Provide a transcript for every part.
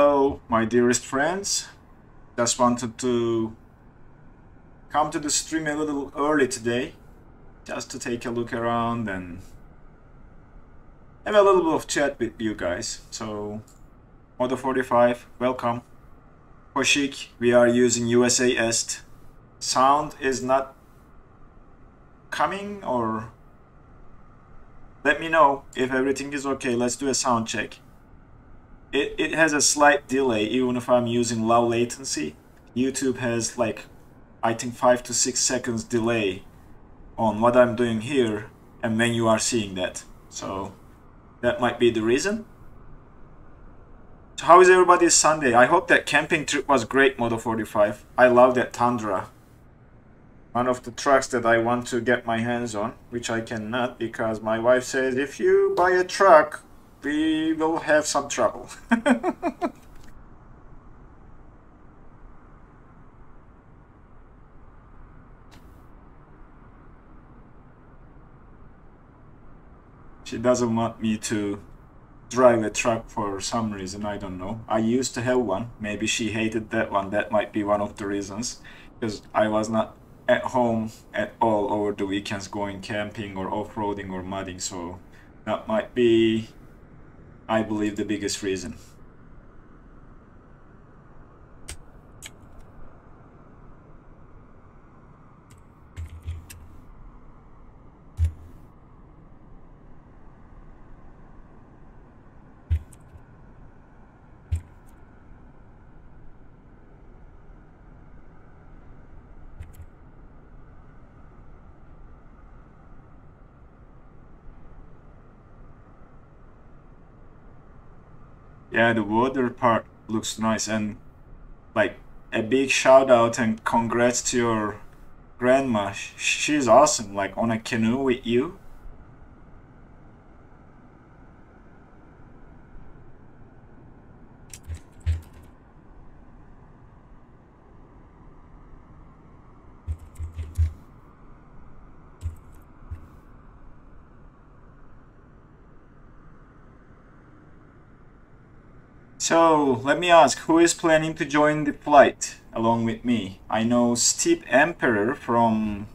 Hello, my dearest friends. Just wanted to come to the stream a little early today, just to take a look around and have a little bit of chat with you guys. So, Modo45, welcome. Koshik, we are using USA Est. Sound is not coming, or let me know if everything is okay. Let's do a sound check. It has a slight delay, even if I'm using low latency. YouTube has, like, I think 5 to 6 seconds delay on what I'm doing here and when you are seeing that. So that might be the reason. So how is everybody's Sunday? I hope that camping trip was great, Modo45. I love that Tundra. One of the trucks that I want to get my hands on, which I cannot because my wife says, if you buy a truck, we will have some trouble. She doesn't want me to drive a truck for some reason, I don't know. I used to have one. Maybe she hated that one. That might be one of the reasons, because I was not at home at all over the weekends going camping or off-roading or mudding, so that might be, I believe, the biggest reason. Yeah, the water part looks nice, and like a big shout out and congrats to your grandma. She's awesome, like on a canoe with you. So, let me ask, who is planning to join the flight along with me? I know Steve Emperor from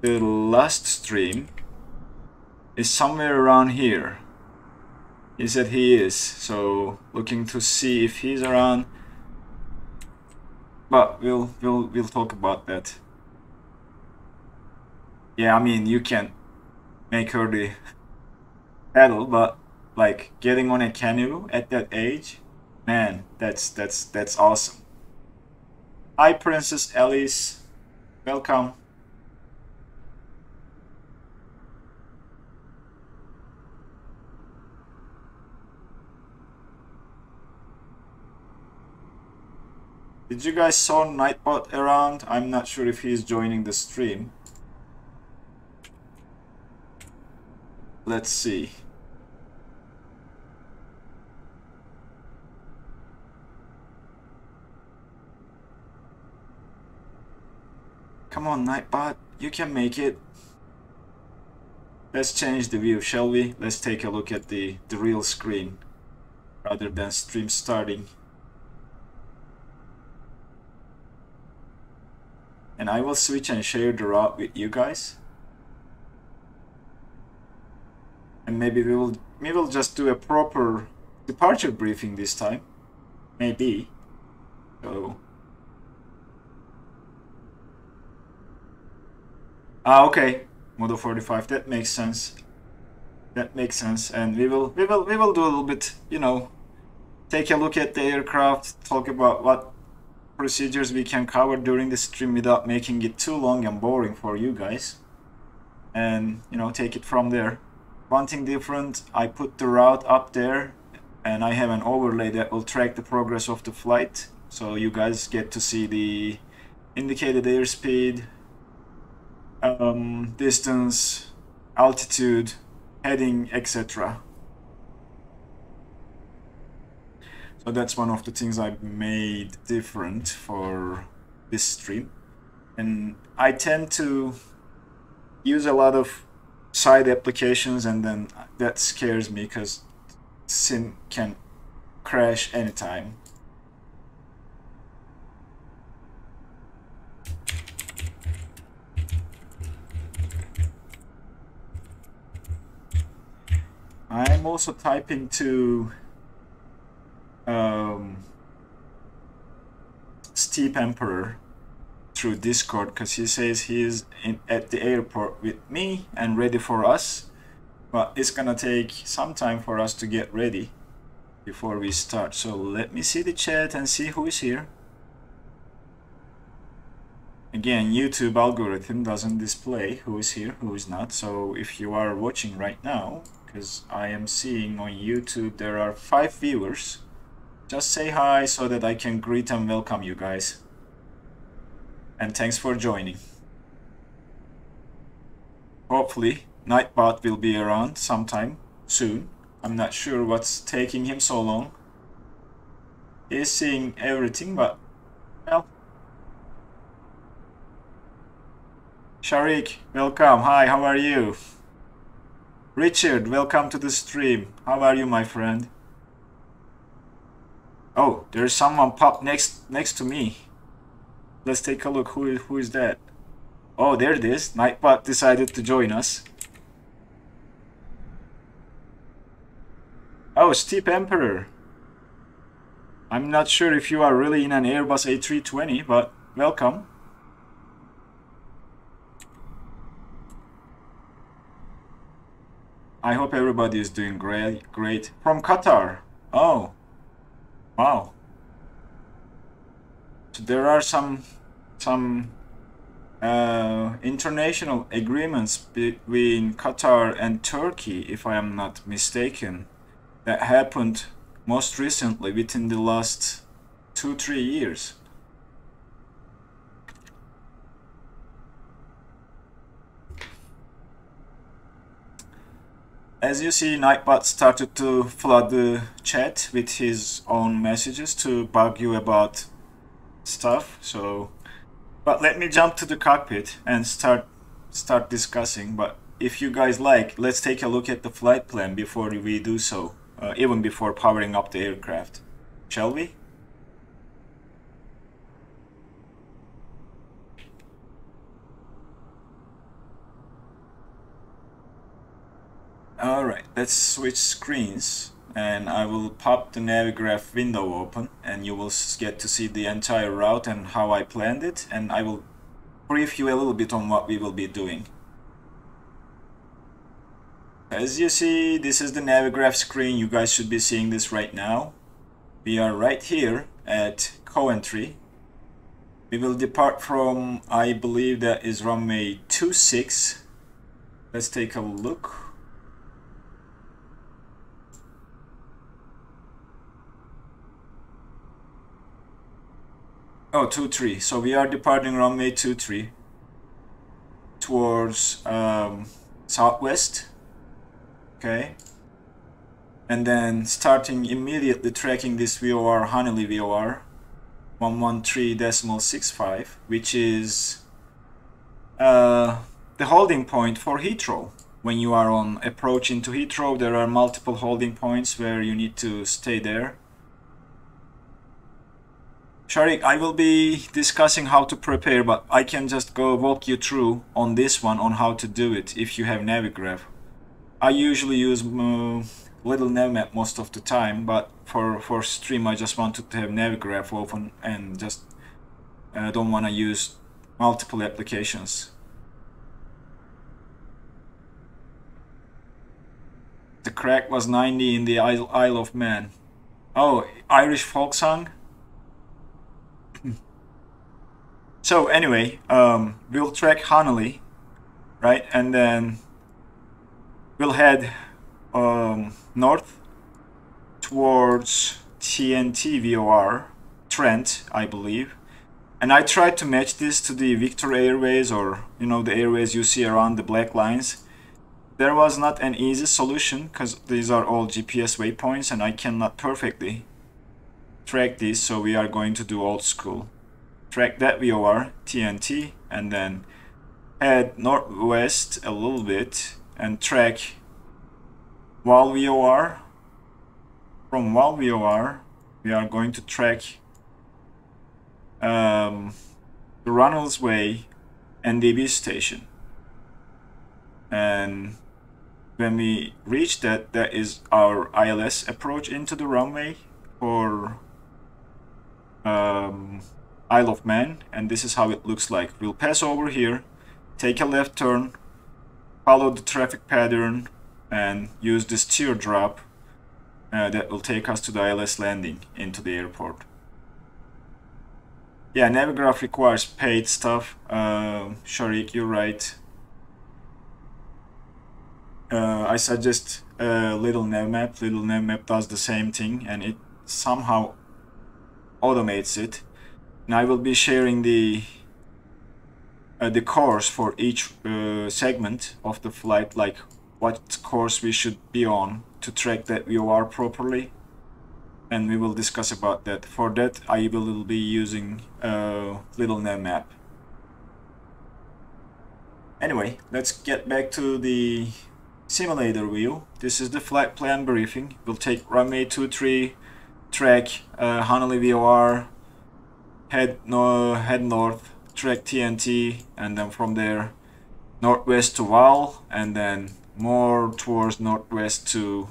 the last stream is somewhere around here. He said he is, so looking to see if he's around. But we'll talk about that. Yeah, I mean, you can make her the paddle, but like getting on a canoe at that age, man, that's awesome. Hi, Princess Alice, welcome. Did you guys saw Nightbot around? I'm not sure if he's joining the stream. Let's see. Come on, Nightbot, you can make it. Let's change the view, shall we? Let's take a look at the real screen rather than stream starting. And I will switch and share the route with you guys. And maybe we will just do a proper departure briefing this time. Maybe. So. Ah, okay, Modo45. That makes sense. That makes sense, and we will do a little bit. You know, take a look at the aircraft, talk about what procedures we can cover during the stream without making it too long and boring for you guys, and you know, take it from there. One thing different, I put the route up there, and I have an overlay that will track the progress of the flight, so you guys get to see the indicated airspeed, distance, altitude, heading, etc. So that's one of the things I made different for this stream. And I tend to use a lot of side applications, and then that scares me because sim can crash anytime. I'm also typing to Steve Emperor through Discord because he says he is at the airport with me and ready for us, but it's gonna take some time for us to get ready before we start. So let me see the chat and see who is here. Again, YouTube algorithm doesn't display who is here, who is not. So if you are watching right now, because I am seeing on YouTube there are 5 viewers, just say hi so that I can greet and welcome you guys. And thanks for joining. Hopefully Nightbot will be around sometime soon. I'm not sure what's taking him so long. He's seeing everything, but well. Shariq, welcome. Hi, how are you? Richard, welcome to the stream. How are you, my friend? Oh, there's someone popped next to me. Let's take a look. Who is that? Oh, there it is. Nightbot decided to join us. Oh, Steve Emperor. I'm not sure if you are really in an Airbus A320, but welcome. I hope everybody is doing great. From Qatar. Oh, wow. So there are some international agreements between Qatar and Turkey, if I am not mistaken, that happened most recently within the last 2-3 years. As you see, Nightbot started to flood the chat with his own messages to bug you about stuff. So, but let me jump to the cockpit and start discussing. But if you guys like, let's take a look at the flight plan before we do so, even before powering up the aircraft, shall we? Alright, let's switch screens and I will pop the Navigraph window open and you will get to see the entire route and how I planned it, and I will brief you a little bit on what we will be doing. As you see, this is the Navigraph screen. You guys should be seeing this right now. We are right here at Coventry. We will depart from, I believe that is runway 26. Let's take a look. Oh, 23. So we are departing runway 23 towards southwest. Okay. And then starting immediately tracking this VOR, Hanley VOR 113.65, which is the holding point for Heathrow. When you are on approach into Heathrow, there are multiple holding points where you need to stay there. Shariq, I will be discussing how to prepare, but I can just go walk you through on this one on how to do it if you have Navigraph. I usually use Little Navmap most of the time, but for stream I just wanted to have Navigraph open and just don't want to use multiple applications. The crack was 90 in the Isle of Man. Oh, Irish folk song? So anyway, we'll track Hanley, right, and then we'll head north towards TNT-VOR, Trent, I believe. And I tried to match this to the Victor Airways, or you know, the airways you see around the black lines. There was not an easy solution because these are all GPS waypoints and I cannot perfectly track these, so we are going to do old school. Track that VOR, TNT, and then head northwest a little bit and track Wal VOR, from Wal VOR, we are going to track the Runnels Way NDB station. And when we reach that, that is our ILS approach into the runway for Isle of Man, and this is how it looks like. We'll pass over here, take a left turn, follow the traffic pattern, and use this teardrop that will take us to the ILS landing into the airport. Yeah, Navigraph requires paid stuff. Shariq, you're right. I suggest Little Navmap. Little Navmap does the same thing, and it somehow automates it. And I will be sharing the course for each segment of the flight, like what course we should be on to track that VOR properly, and we will discuss about that. For that, I will be using Little Navmap. Anyway, let's get back to the simulator view. This is the flight plan briefing. We'll take runway 23, track Hanley VOR, head north, track TNT, and then from there northwest to Wal, and then more towards northwest to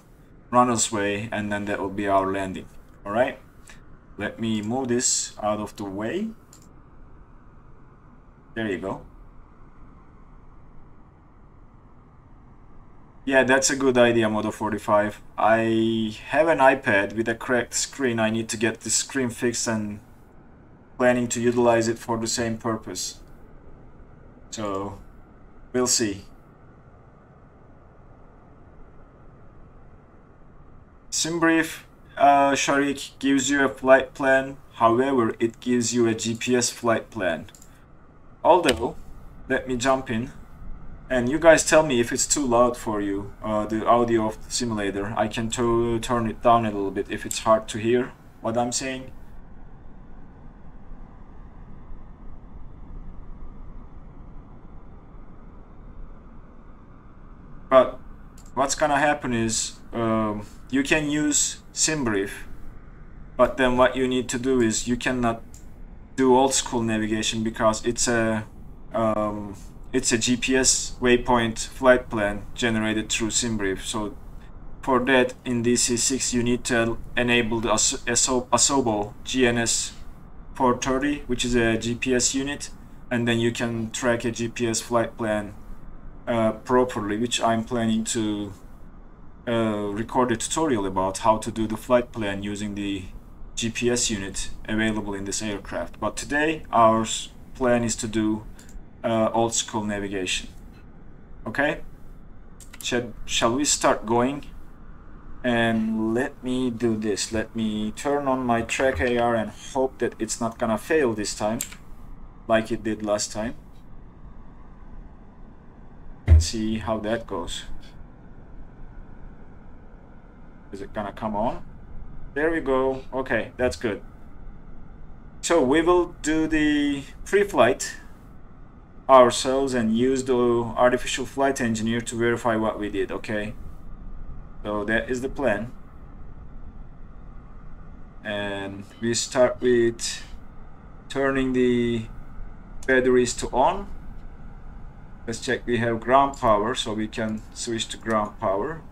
Runnels Way, and then that will be our landing. All right, let me move this out of the way. There you go. Yeah, that's a good idea, Modo45. I have an iPad with a cracked screen. I need to get this screen fixed and planning to utilize it for the same purpose. So, we'll see. SimBrief, Shariq, gives you a flight plan. However, it gives you a GPS flight plan. Although, let me jump in. And you guys tell me if it's too loud for you, the audio of the simulator. I can turn it down a little bit if it's hard to hear what I'm saying. But what's gonna happen is you can use SimBrief, but then what you need to do is you cannot do old school navigation because it's a GPS waypoint flight plan generated through SimBrief. So for that, in DC-6, you need to enable the ASOBO GNS 430, which is a GPS unit, and then you can track a GPS flight plan properly, which I'm planning to record a tutorial about how to do the flight plan using the GPS unit available in this aircraft. But today, our plan is to do old school navigation. Okay, shall we start going? And let me do this. Let me turn on my TrackIR and hope that it's not gonna fail this time like it did last time, and see how that goes. Is it gonna come on? There we go. Okay, that's good. So we will do the pre-flight ourselves and use the artificial flight engineer to verify what we did. Okay, so that is the plan, and we start with turning the batteries to on. Let's check we have ground power, so we can switch to ground power,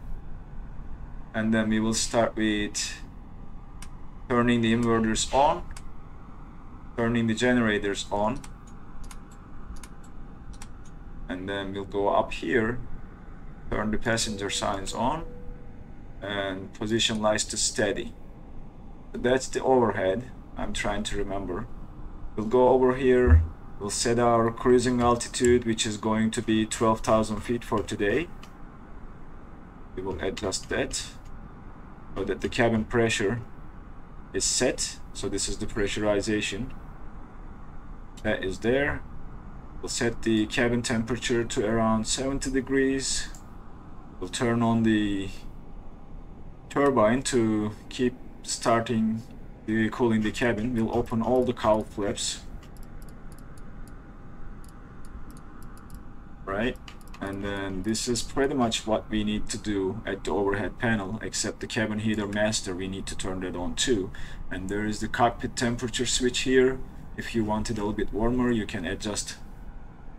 and then we will start with turning the inverters on, turning the generators on, and then we'll go up here, turn the passenger signs on, and position lights to steady. So that's the overhead. I'm trying to remember. We'll go over here, we'll set our cruising altitude, which is going to be 12,000 feet for today. We will adjust that so that the cabin pressure is set. So this is the pressurization that is there. We'll set the cabin temperature to around 70 degrees. We'll turn on the turbine to keep starting the cooling the cabin. We'll open all the cowl flaps. Right. And then this is pretty much what we need to do at the overhead panel, except the cabin heater master, we need to turn that on too. And there is the cockpit temperature switch here. If you want it a little bit warmer, you can adjust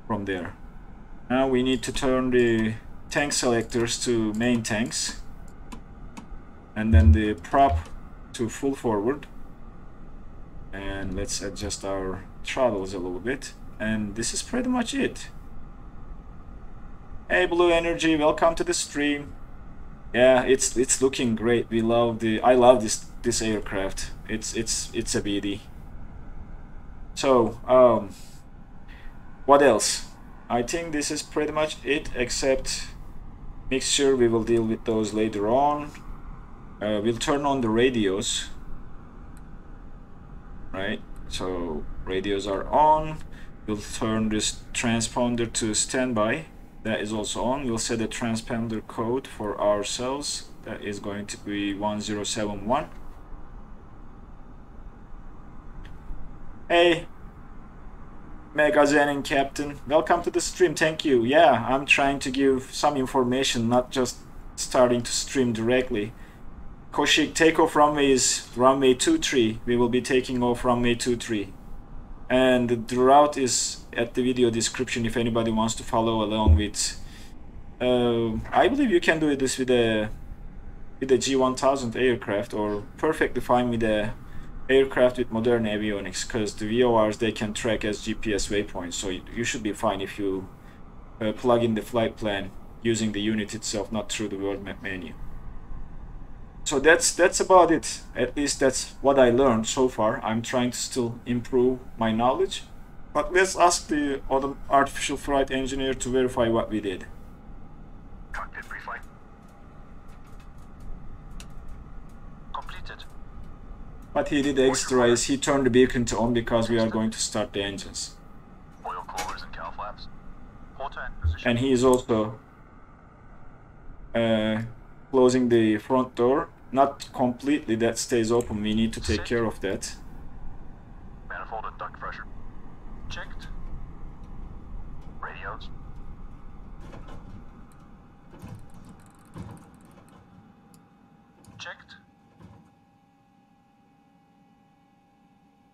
from there. Now we need to turn the tank selectors to main tanks, and then the prop to full forward. And let's adjust our throttles a little bit. And this is pretty much it. Hey Blue Energy, welcome to the stream. Yeah, it's looking great. We love the I love this aircraft. It's a beauty. So what else? I think this is pretty much it, except mixture. We will deal with those later on. We'll turn on the radios. Right, so radios are on. We'll turn this transponder to standby. That is also on. We'll set a transponder code for ourselves. That is going to be 1071. Hey, MegaZenon Captain, welcome to the stream. Thank you. Yeah, I'm trying to give some information, not just starting to stream directly. Koshik, takeoff runway is runway 23. We will be taking off runway 23. And the route is at the video description if anybody wants to follow along with. I believe you can do this with a G1000 aircraft, or perfectly fine with a aircraft with modern avionics, because the VORs, they can track as GPS waypoints, so you should be fine if you plug in the flight plan using the unit itself, not through the world map menu. So that's about it. At least that's what I learned so far. I'm trying to still improve my knowledge. But let's ask the other artificial flight engineer to verify what we did. Cockpit pre-flight. Completed. What he did extra is he turned the beacon to on because we are going to start the engines. Oil coolers and cow flaps. Quarter and position. And he is also closing the front door. Not completely, that stays open. We need to take care of that. Manifold and duct pressure. Checked. Radios. Checked.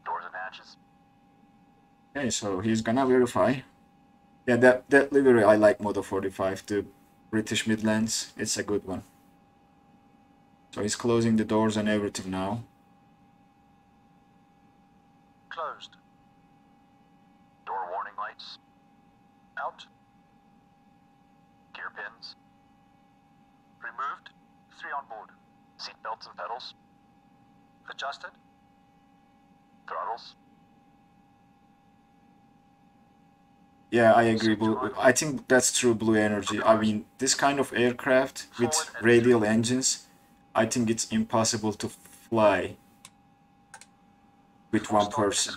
Doors and hatches. Okay, so he's gonna verify. Yeah, that livery, I like Modo45, the British Midlands. It's a good one. So he's closing the doors and everything now. Closed. Door warning lights. Out. Gear pins. Removed. 3 on board. Seat belts and pedals. Adjusted. Throttles. Yeah, I agree. I think that's true, Blue Energy. I mean, this kind of aircraft with radial engines, I think it's impossible to fly with one person.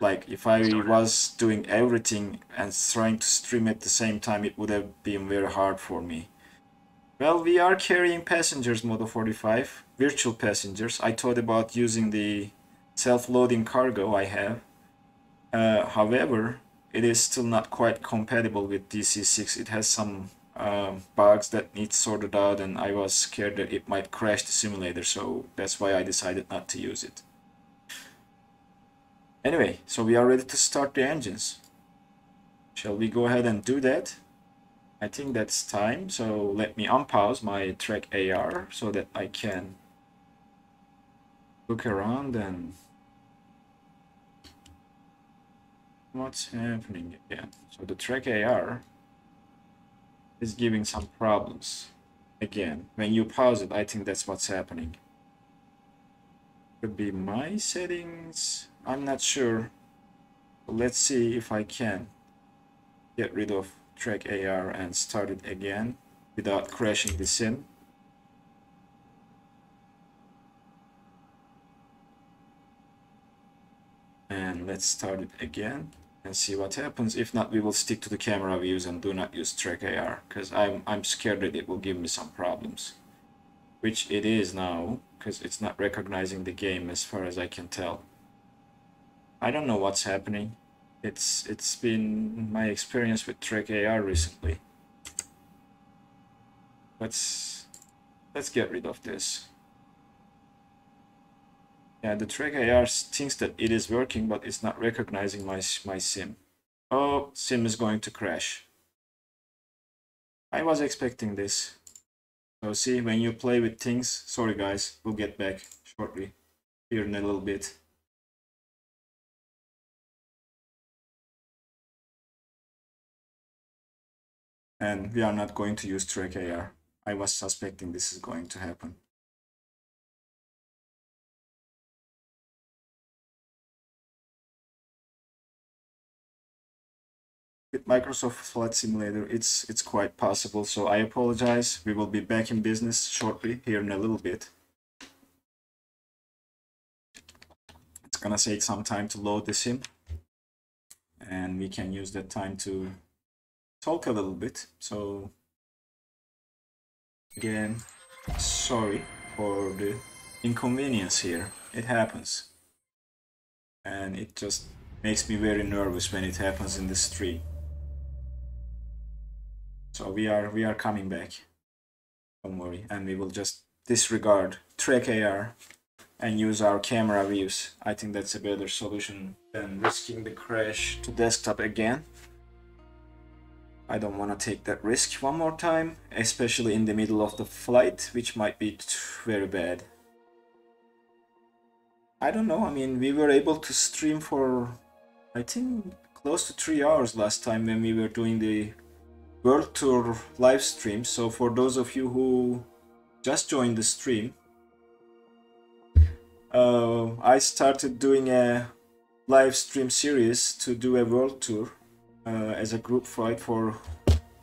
Like, if I was doing everything and trying to stream at the same time, it would have been very hard for me. Well, we are carrying passengers, Modo45, virtual passengers. I thought about using the self-loading cargo I have. However, it is still not quite compatible with DC-6. It has some bugs that need sorted out, and I was scared that it might crash the simulator, so that's why I decided not to use it. Anyway, so we are ready to start the engines. Shall we go ahead and do that? I think that's time, so let me unpause my TrackIR so that I can look around and... What's happening again? So the TrackIR is giving some problems again. When you pause it, I think that's what's happening. Could be my settings. I'm not sure. Let's see if I can get rid of TrackIR and start it again without crashing the sim. And let's start it again and see what happens. If not, we will stick to the camera views and do not use TrackIR, because I'm scared that it will give me some problems, which it is now, because it's not recognizing the game as far as I can tell. I don't know what's happening. It's been my experience with TrackIR recently. Let's get rid of this. Yeah, the TrackIR thinks that it is working, but it's not recognizing my sim. Oh, sim is going to crash. I was expecting this. So see, when you play with things, sorry guys, we'll get back shortly, here in a little bit. And we are not going to use TrackIR. I was suspecting this is going to happen. With Microsoft Flight Simulator, it's quite possible, so I apologize. We will be back in business shortly, here in a little bit. It's gonna take some time to load the sim, and we can use that time to talk a little bit. So again, sorry for the inconvenience here. It happens, and it just makes me very nervous when it happens in the stream. So we are coming back, don't worry, and we will just disregard TrackIR and use our camera views. I think that's a better solution than risking the crash to desktop again. I don't want to take that risk one more time, especially in the middle of the flight, which might be very bad. I don't know, I mean, we were able to stream for, I think, close to 3 hours last time when we were doing the World Tour live stream. So for those of you who just joined the stream, I started doing a live stream series to do a World Tour as a group flight for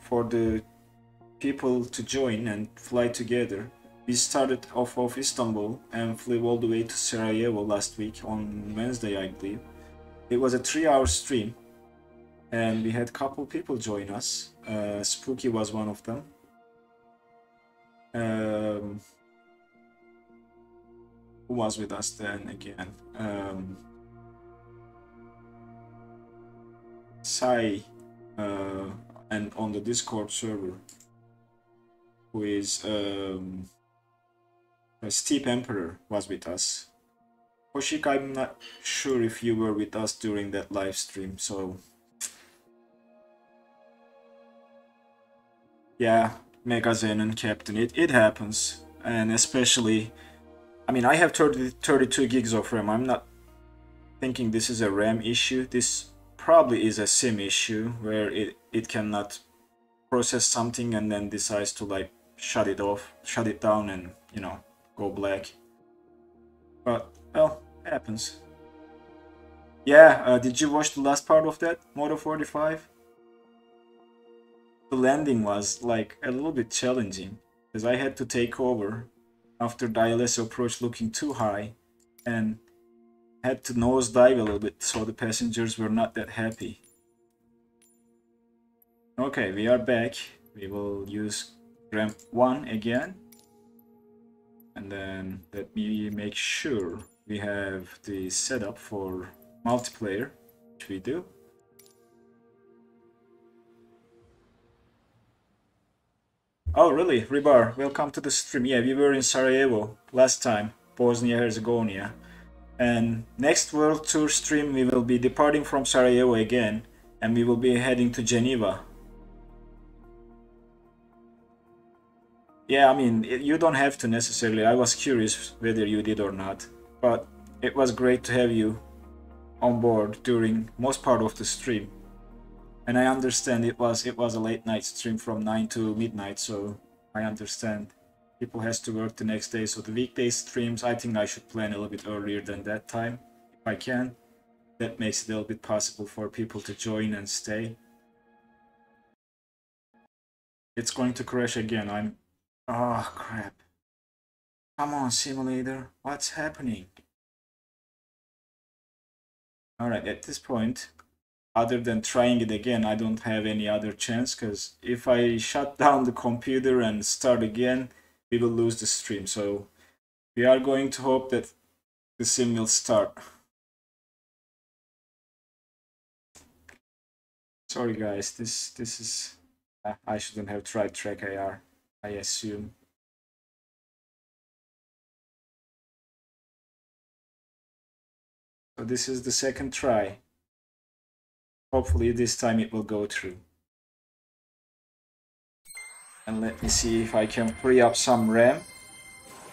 the people to join and fly together. We started off of Istanbul and flew all the way to Sarajevo last week on Wednesday, I believe. It was a 3-hour stream. And we had a couple people join us. Spooky was one of them. Who was with us then again? Sai, and on the Discord server, who is Steve Emperor was with us. Koshik, I'm not sure if you were with us during that live stream, so yeah, MegaZenon Captain, it happens. And especially, I mean, I have 32 gigs of RAM. I'm not thinking this is a RAM issue. This probably is a sim issue where it cannot process something and then decides to like shut it down and, you know, go black. But, well, it happens. Yeah, did you watch the last part of that, Modo45? The landing was like a little bit challenging because I had to take over after the ILS approach looking too high and had to nose dive a little bit, so the passengers were not that happy. Okay, we are back. We will use ramp 1 again, and then let me make sure we have the setup for multiplayer, which we do. Oh, really? Ribar, welcome to the stream. Yeah, we were in Sarajevo last time, Bosnia-Herzegovina. And next World Tour stream, we will be departing from Sarajevo again, and we will be heading to Geneva. Yeah, I mean, you don't have to necessarily. I was curious whether you did or not, but it was great to have you on board during most part of the stream. And I understand it was a late night stream from 9 to midnight, so I understand people has to work the next day. So the weekday streams, I think I should plan a little bit earlier than that time, if I can. That makes it a little bit possible for people to join and stay. It's going to crash again. Oh, crap. Come on, simulator. What's happening? Alright, at this point, other than trying it again, I don't have any other chance, because if I shut down the computer and start again, we will lose the stream. So we are going to hope that the sim will start. Sorry guys, this is... I shouldn't have tried TrackIR. I I assume. So this is the second try. Hopefully this time it will go through. And let me see if I can free up some RAM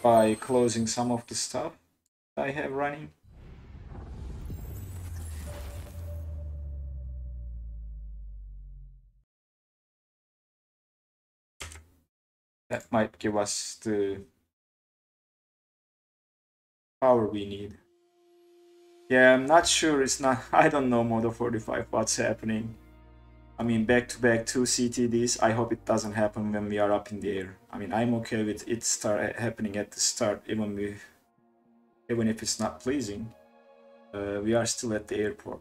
by closing some of the stuff I have running. That might give us the power we need. Yeah, I'm not sure. It's not. I don't know, Modo45, what's happening. I mean, back-to-back 2 CTDs. I hope it doesn't happen when we are up in the air. I mean, I'm okay with it start happening at the start, even if it's not pleasing. We are still at the airport.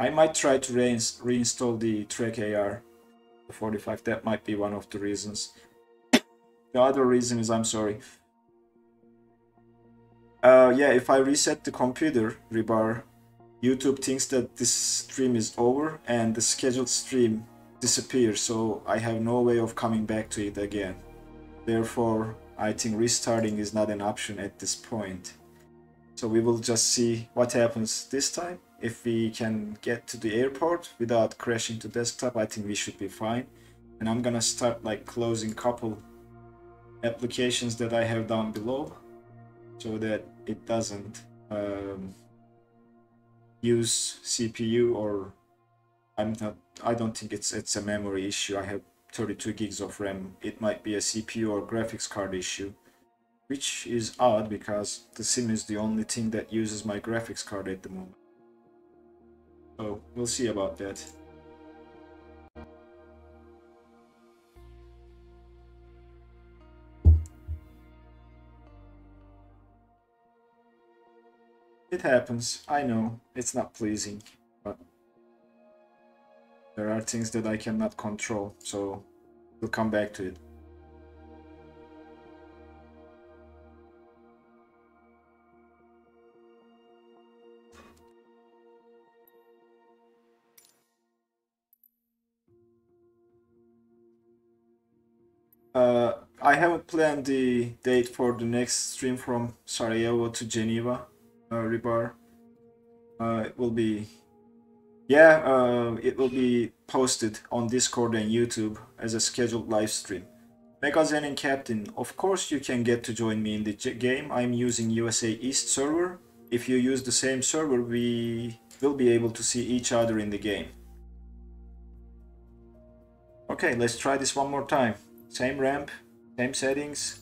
I might try to reinstall the TrackIR 45. That might be one of the reasons. The other reason is, I'm sorry. Yeah, if I reset the computer, Ribar, YouTube thinks that this stream is over and the scheduled stream disappears, so I have no way of coming back to it again. Therefore, I think restarting is not an option at this point. So we will just see what happens this time. If we can get to the airport without crashing to desktop, I think we should be fine. And I'm gonna start like closing couple applications that I have down below, so that it doesn't use CPU, or I don't think it's a memory issue. I have 32 gigs of RAM. It might be a CPU or graphics card issue, which is odd because the sim is the only thing that uses my graphics card at the moment. So we'll see about that. It happens. I know it's not pleasing, but there are things that I cannot control, so we'll come back to it. I haven't planned the date for the next stream from Sarajevo to Geneva. Ribar, it will be, yeah, it will be posted on Discord and YouTube as a scheduled live stream. MegaZenon Captain, of course you can get to join me in the game. I'm using USA East server. If you use the same server, we will be able to see each other in the game. Okay, let's try this one more time. Same ramp, same settings.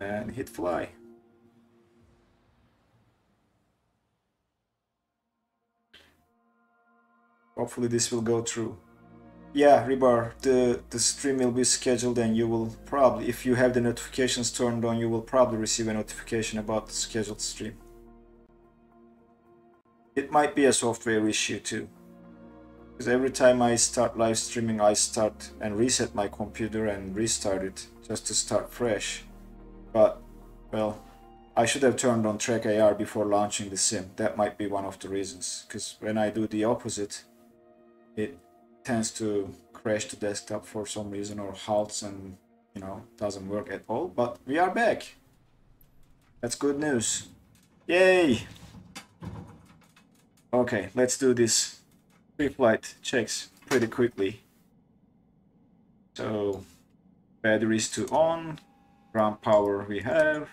And hit fly. Hopefully this will go through. Yeah, Ribar, the stream will be scheduled, and you will probably, if you have the notifications turned on, you will probably receive a notification about the scheduled stream. It might be a software issue too, because every time I start live streaming, I start and reset my computer and restart it just to start fresh. But, well, I should have turned on TrackIR before launching the sim. That might be one of the reasons, because when I do the opposite, it tends to crash the desktop for some reason, or halts and, you know, doesn't work at all. But we are back. That's good news. Yay! Okay, let's do this pre-flight checks pretty quickly. So, batteries to on. Ground power we have,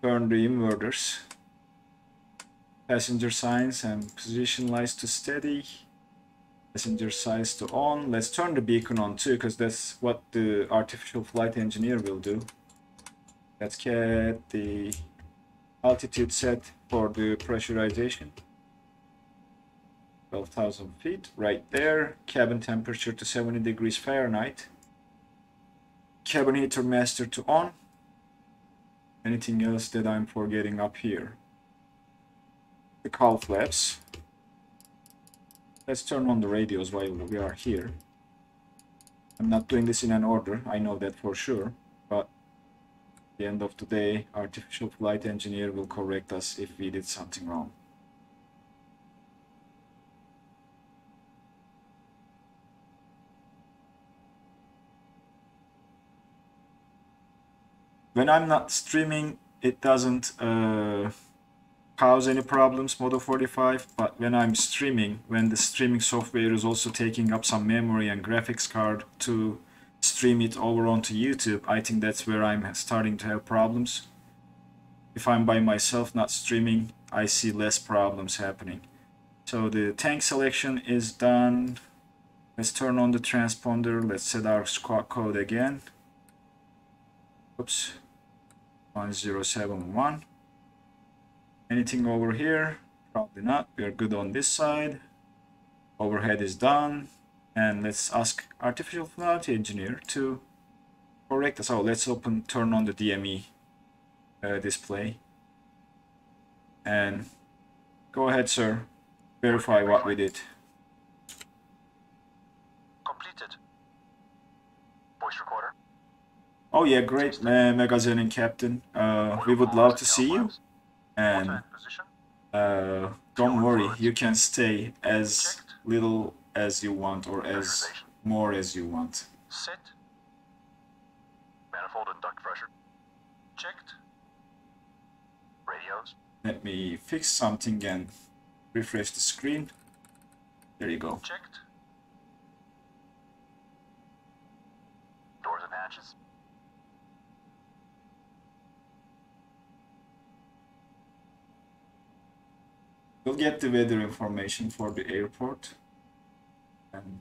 turn the inverters, passenger signs and position lights to steady, passenger signs to on. Let's turn the beacon on too, because that's what the artificial flight engineer will do. Let's get the altitude set for the pressurization, 12,000 feet right there, cabin temperature to 70 degrees Fahrenheit. Cabin heater master to on. Anything else that I'm forgetting up here? The cowl flaps. Let's turn on the radios while we are here. I'm not doing this in an order, I know that for sure, but at the end of the day, artificial flight engineer will correct us if we did something wrong. When I'm not streaming, it doesn't cause any problems, Modo45, but when I'm streaming, when the streaming software is also taking up some memory and graphics card to stream it over onto YouTube, I think that's where I'm starting to have problems. If I'm by myself not streaming, I see less problems happening. So the tank selection is done. Let's turn on the transponder. Let's set our squad code again. Oops. 1071. Anything over here? Probably not. We are good on this side. Overhead is done. And let's ask artificial flight engineer to correct us. Oh, let's turn on the DME display. And go ahead, sir. Verify what we did. Completed. Voice recorder. Oh yeah, great, MegaZenon Captain. We would love to see you. And don't worry, you can stay as little as you want or as more as you want. Set. Manifold and duct pressure. Checked. Radios. Let me fix something and refresh the screen. There you go. Checked. Doors and hatches. We'll get the weather information for the airport and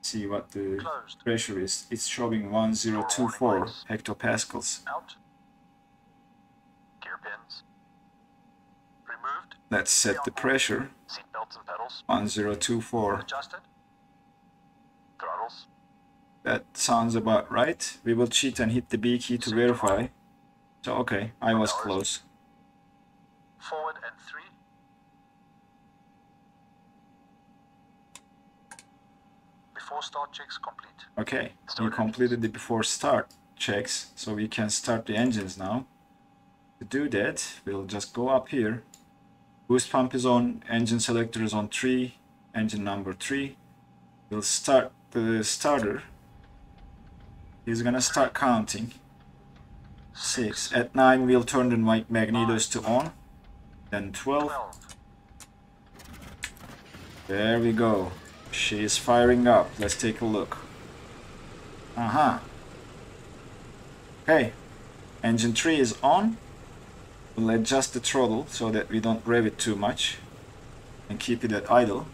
see what the Closed. Pressure is. It's showing 1024 hectopascals. Out. Gear pins. Removed. Let's set the pressure. Seat belts and pedals. 1024. Adjusted. Throttles. That sounds about right. We will cheat and hit the B key to verify. So okay, I was close. Forward and 3. Before start checks complete. Okay, we completed the before start checks, so we can start the engines now. To do that, we'll just go up here. Boost pump is on, engine selector is on 3, engine number 3. We'll start the starter. He's gonna start counting. 6. At 9, we'll turn the magnetos to on. Then 12. There we go. She is firing up. Let's take a look. Okay. Engine 3 is on. We'll adjust the throttle so that we don't rev it too much and keep it at idle.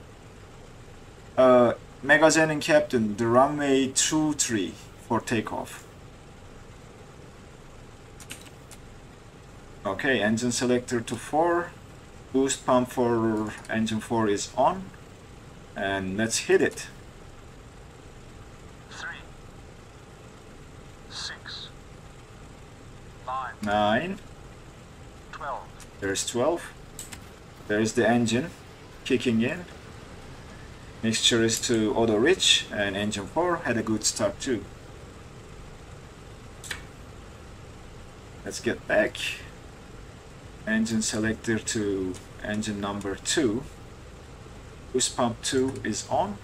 MegaZenon Captain, the runway 23 for takeoff. Okay, engine selector to 4. Boost pump for engine 4 is on. And let's hit it. 3, 6, 9, 12. There's 12. There's the engine kicking in. Mixture is to auto rich, and engine 4 had a good start too. Let's get back. Engine selector to engine number 2. Boost pump 2 is on,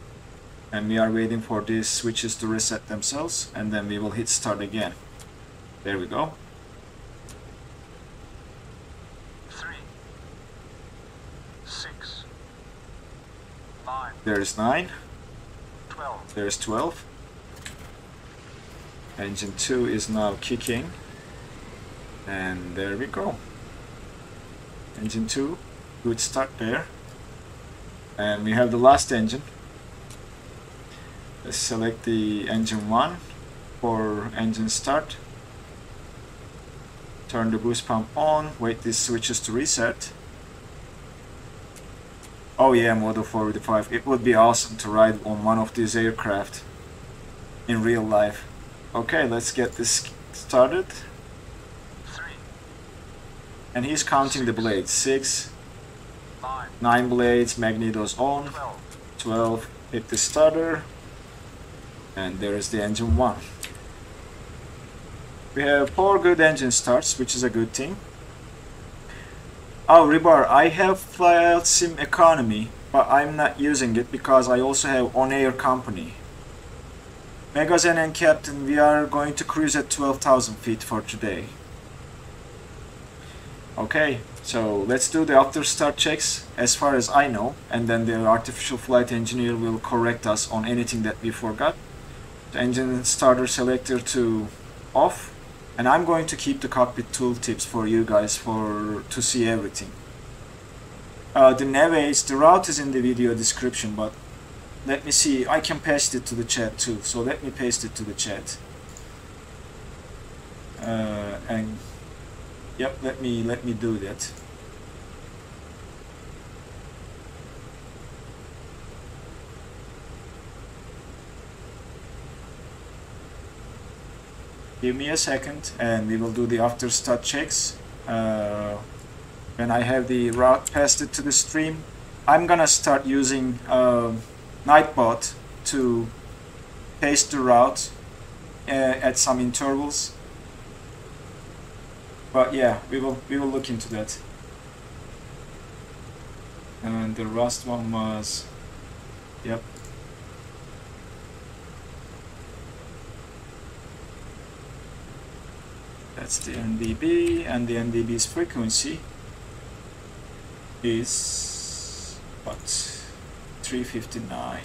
and we are waiting for these switches to reset themselves, and then we will hit start again. There we go. 3, 6, 9. There's 9. 12. There's 12. Engine 2 is now kicking, and there we go. Engine 2, good start there. And we have the last engine. Let's select the engine 1 for engine start. Turn the boost pump on, wait these switches to reset. Oh yeah, Modo45. It would be awesome to ride on one of these aircraft in real life. Okay, let's get this started. 3. And he's counting the blades. 6. 9 blades, magnetos on, 12, hit the starter, and there is the engine 1. We have 4 good engine starts, which is a good thing. Oh, Ribar, I have Flight Sim Economy, but I'm not using it because I also have on-air company. MegaZenon Captain, we are going to cruise at 12,000 feet for today. Okay, so let's do the after start checks as far as I know, and then the artificial flight engineer will correct us on anything that we forgot. The engine starter selector to off, and I'm going to keep the cockpit tooltips for you guys to see everything. The nav aids, the route is in the video description, but let me see, I can paste it to the chat too, so let me paste it to the chat. And yep, let me do that. Give me a second, and we will do the after start checks. When I have the route pasted to the stream, I'm gonna start using Nightbot to paste the route at some intervals. But yeah, we will look into that. And the last one was, yep. That's the NDB, and the NDB's frequency is what? 359.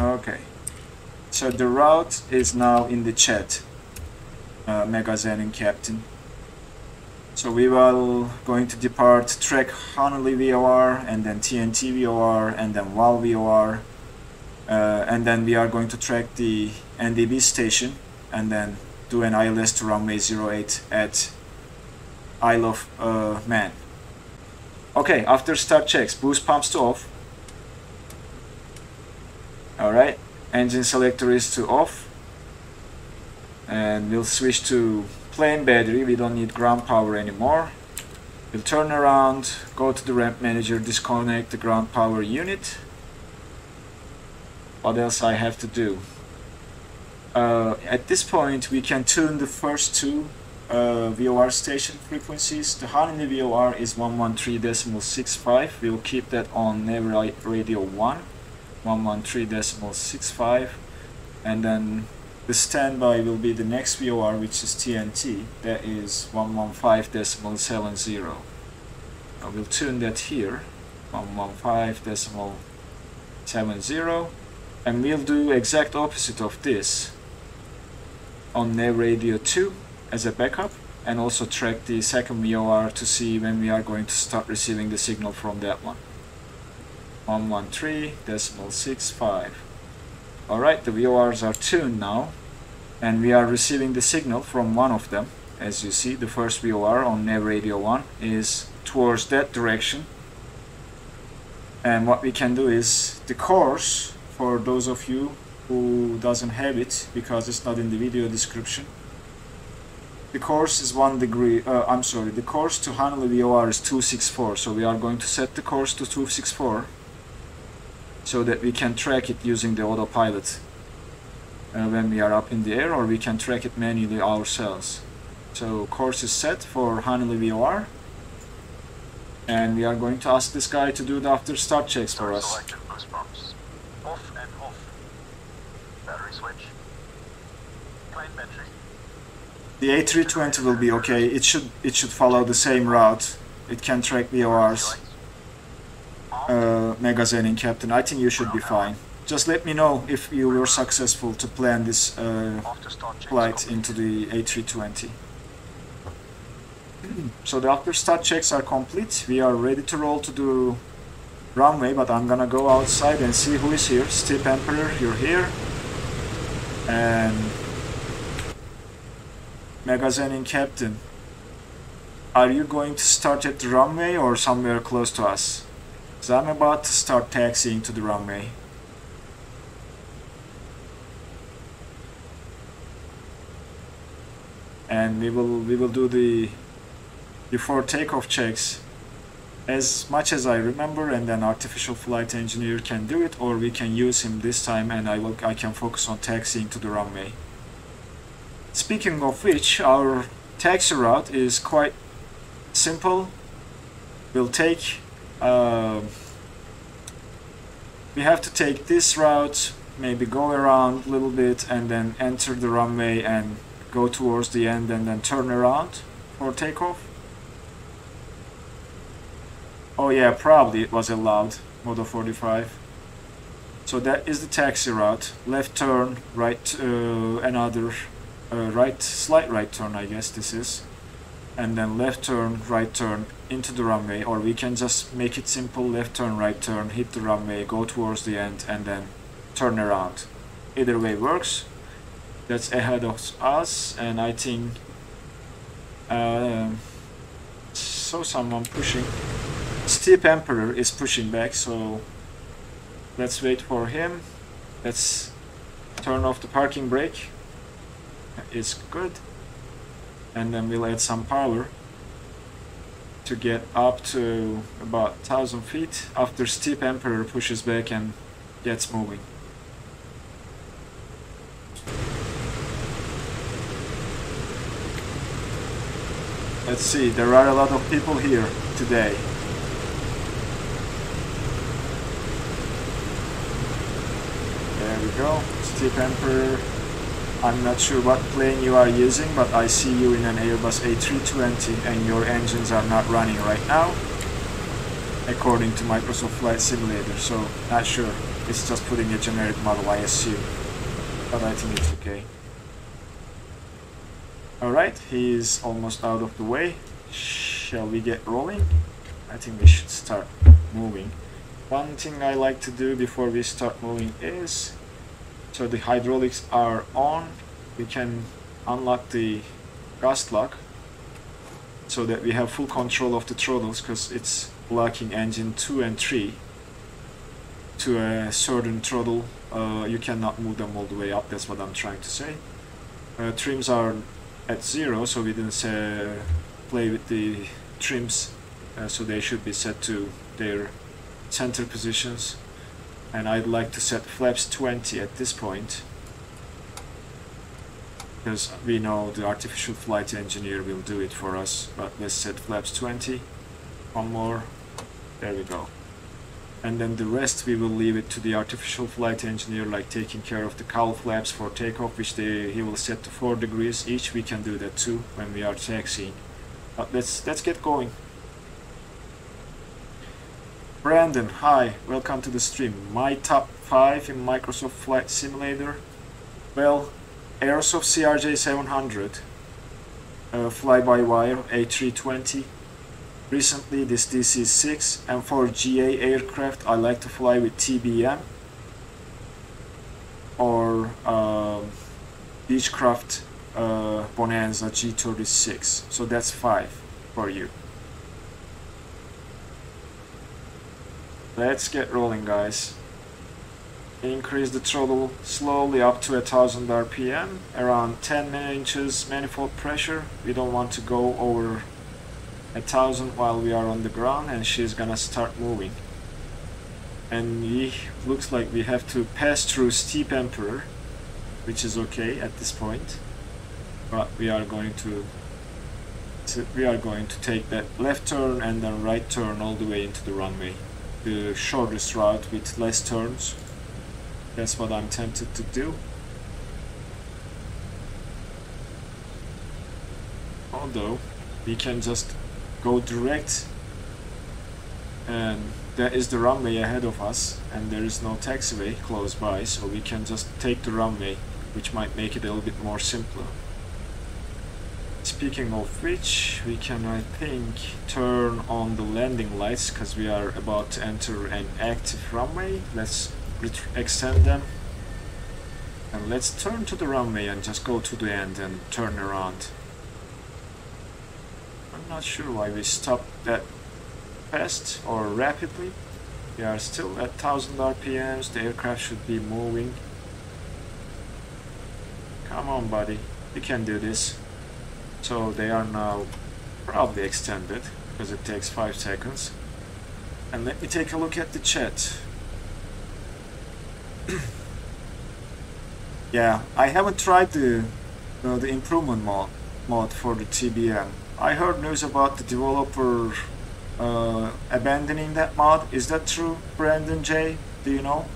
Okay. So the route is now in the chat, MegaZenon Captain. So we will going to depart track Hanley VOR, and then TNT-VOR, and then Wal VOR, and then we are going to track the NDB station, and then do an ILS to runway 08 at Isle of Man. Okay, after start checks, boost pumps to off. Alright. Engine selector is to off, and we'll switch to plane battery. We don't need ground power anymore. We'll turn around, go to the ramp manager, disconnect the ground power unit. What else I have to do? At this point we can tune the first two VOR station frequencies. The Hanley VOR is 113.65. We'll keep that on Nav Radio 1. 113.65, and then the standby will be the next VOR, which is TNT, that is 115.70. I will tune that here, 115.70, and we'll do exact opposite of this on Nav Radio 2 as a backup, and also track the second VOR to see when we are going to start receiving the signal from that one. 113.65. Alright, the VORs are tuned now, and we are receiving the signal from one of them. As you see, the first VOR on Nav Radio 1 is towards that direction. And what we can do is the course, for those of you who doesn't have it because it's not in the video description. The course is 1 degree, I'm sorry, the course to Hanley VOR is 264, so we are going to set the course to 264. So that we can track it using the autopilot when we are up in the air, or we can track it manually ourselves. So course is set for Hanley VOR, and we are going to ask this guy to do the after start checks for us. Boost pumps. Off and off. Battery switch. Plane metric. The A320 will be okay. It should follow the same route. It can track VORs. MegaZenon Captain, I think you should be fine. Just let me know if you were successful to plan this flight into the A320. So the after start checks are complete. We are ready to roll to the runway, but I'm gonna go outside and see who is here. Steve Emperor, you're here. And MegaZenon Captain, are you going to start at the runway or somewhere close to us? So I'm about to start taxiing to the runway. And we will do the before takeoff checks as much as I remember, and then artificial flight engineer can do it, or we can use him this time, and I can focus on taxiing to the runway. Speaking of which, our taxi route is quite simple. We'll take we have to take this route maybe go around a little bit and then enter the runway and go towards the end and then turn around for takeoff? Oh yeah, probably it was allowed, Modo45. So that is the taxi route, left turn, right, another right, slight right turn I guess this is, and then left turn, right turn into the runway, or we can just make it simple, left turn, right turn, hit the runway, go towards the end and then turn around. Either way works. That's ahead of us, and I think so someone pushing. Steve Emperor is pushing back, so let's wait for him. Let's turn off the parking brake. It's good. And then we'll add some power to get up to about 1,000 feet after Steve Emperor pushes back and gets moving. Let's see, there are a lot of people here today. There we go, Steve Emperor. I'm not sure what plane you are using, but I see you in an Airbus A320 and your engines are not running right now, according to Microsoft Flight Simulator, so not sure. It's just putting a generic model, I assume, but I think it's okay. Alright, he is almost out of the way. Shall we get rolling? I think we should start moving. One thing I like to do before we start moving is, so the hydraulics are on, we can unlock the gust lock so that we have full control of the throttles, because it's blocking engine 2 and 3 to a certain throttle. You cannot move them all the way up, that's what I'm trying to say. Trims are at 0, so we didn't play with the trims, so they should be set to their center positions. And I'd like to set flaps 20 at this point, because we know the artificial flight engineer will do it for us, but let's set flaps 20, one more, there we go. And then the rest we will leave it to the artificial flight engineer, like taking care of the cowl flaps for takeoff, which he will set to 4 degrees each. We can do that too when we are taxiing, but let's get going. Brandon, hi, welcome to the stream. My top 5 in Microsoft Flight Simulator. Well, Airsoft CRJ700, fly-by-wire A320, recently this DC-6, and for GA aircraft I like to fly with TBM or Beechcraft Bonanza G36, so that's 5 for you. Let's get rolling, guys. Increase the throttle slowly up to 1,000 RPM, around 10 inches manifold pressure. We don't want to go over 1,000 while we are on the ground, and she's gonna start moving. And it looks like we have to pass through Steve Emperor, which is okay at this point. But we are going to take that left turn and then right turn all the way into the runway. The shortest route with less turns. That's what I'm tempted to do. Although we can just go direct, and that is the runway ahead of us, and there is no taxiway close by, so we can just take the runway, which might make it a little bit more simpler. Speaking of which, we can, I think, turn on the landing lights because we are about to enter an active runway. Let's extend them and let's turn to the runway and just go to the end and turn around. I'm not sure why we stopped that fast or rapidly. We are still at 1,000 RPMs, the aircraft should be moving. Come on, buddy, we can do this. So they are now probably extended, because it takes 5 seconds. And let me take a look at the chat. Yeah, I haven't tried the improvement mod for the TBM. I heard news about the developer abandoning that mod. Is that true, Brandon J? Do you know?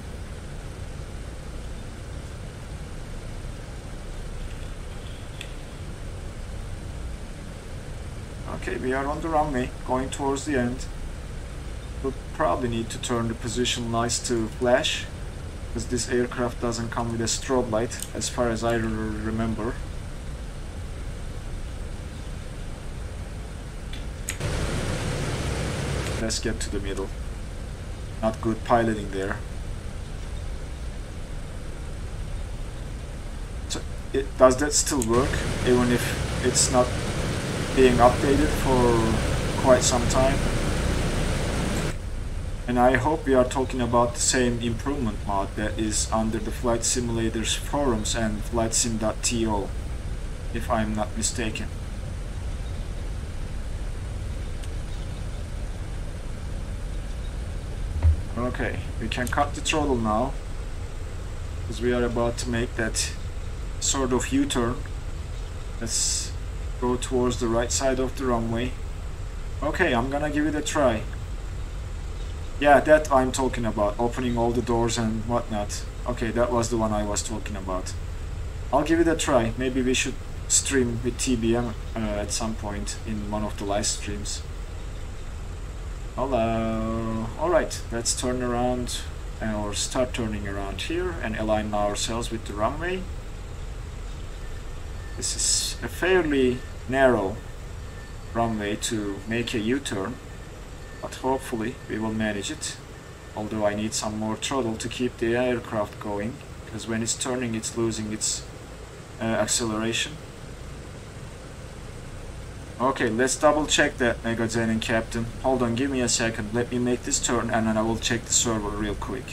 Okay, we are on the runway, going towards the end. We'll probably need to turn the position lights to flash, because this aircraft doesn't come with a strobe light, as far as I remember. Let's get to the middle. Not good piloting there. So does that still work, even if it's not being updated for quite some time? And I hope we are talking about the same improvement mod that is under the Flight Simulator's forums and FlightSim.to, if I'm not mistaken. Okay, we can cut the throttle now, because we are about to make that sort of U-turn. Let's go towards the right side of the runway. Okay, I'm gonna give it a try. Yeah, that I'm talking about, opening all the doors and whatnot. Okay, that was the one I was talking about. I'll give it a try. Maybe we should stream with TBM at some point in one of the live streams. Hello. Alright, let's turn around or start turning around here and align ourselves with the runway. This is a fairly narrow runway to make a U-turn, but hopefully we will manage it. Although I need some more throttle to keep the aircraft going, because when it's turning it's losing its acceleration. Okay, let's double check that, MegaZenon Captain. Hold on, give me a second. Let me make this turn and then I will check the server real quick.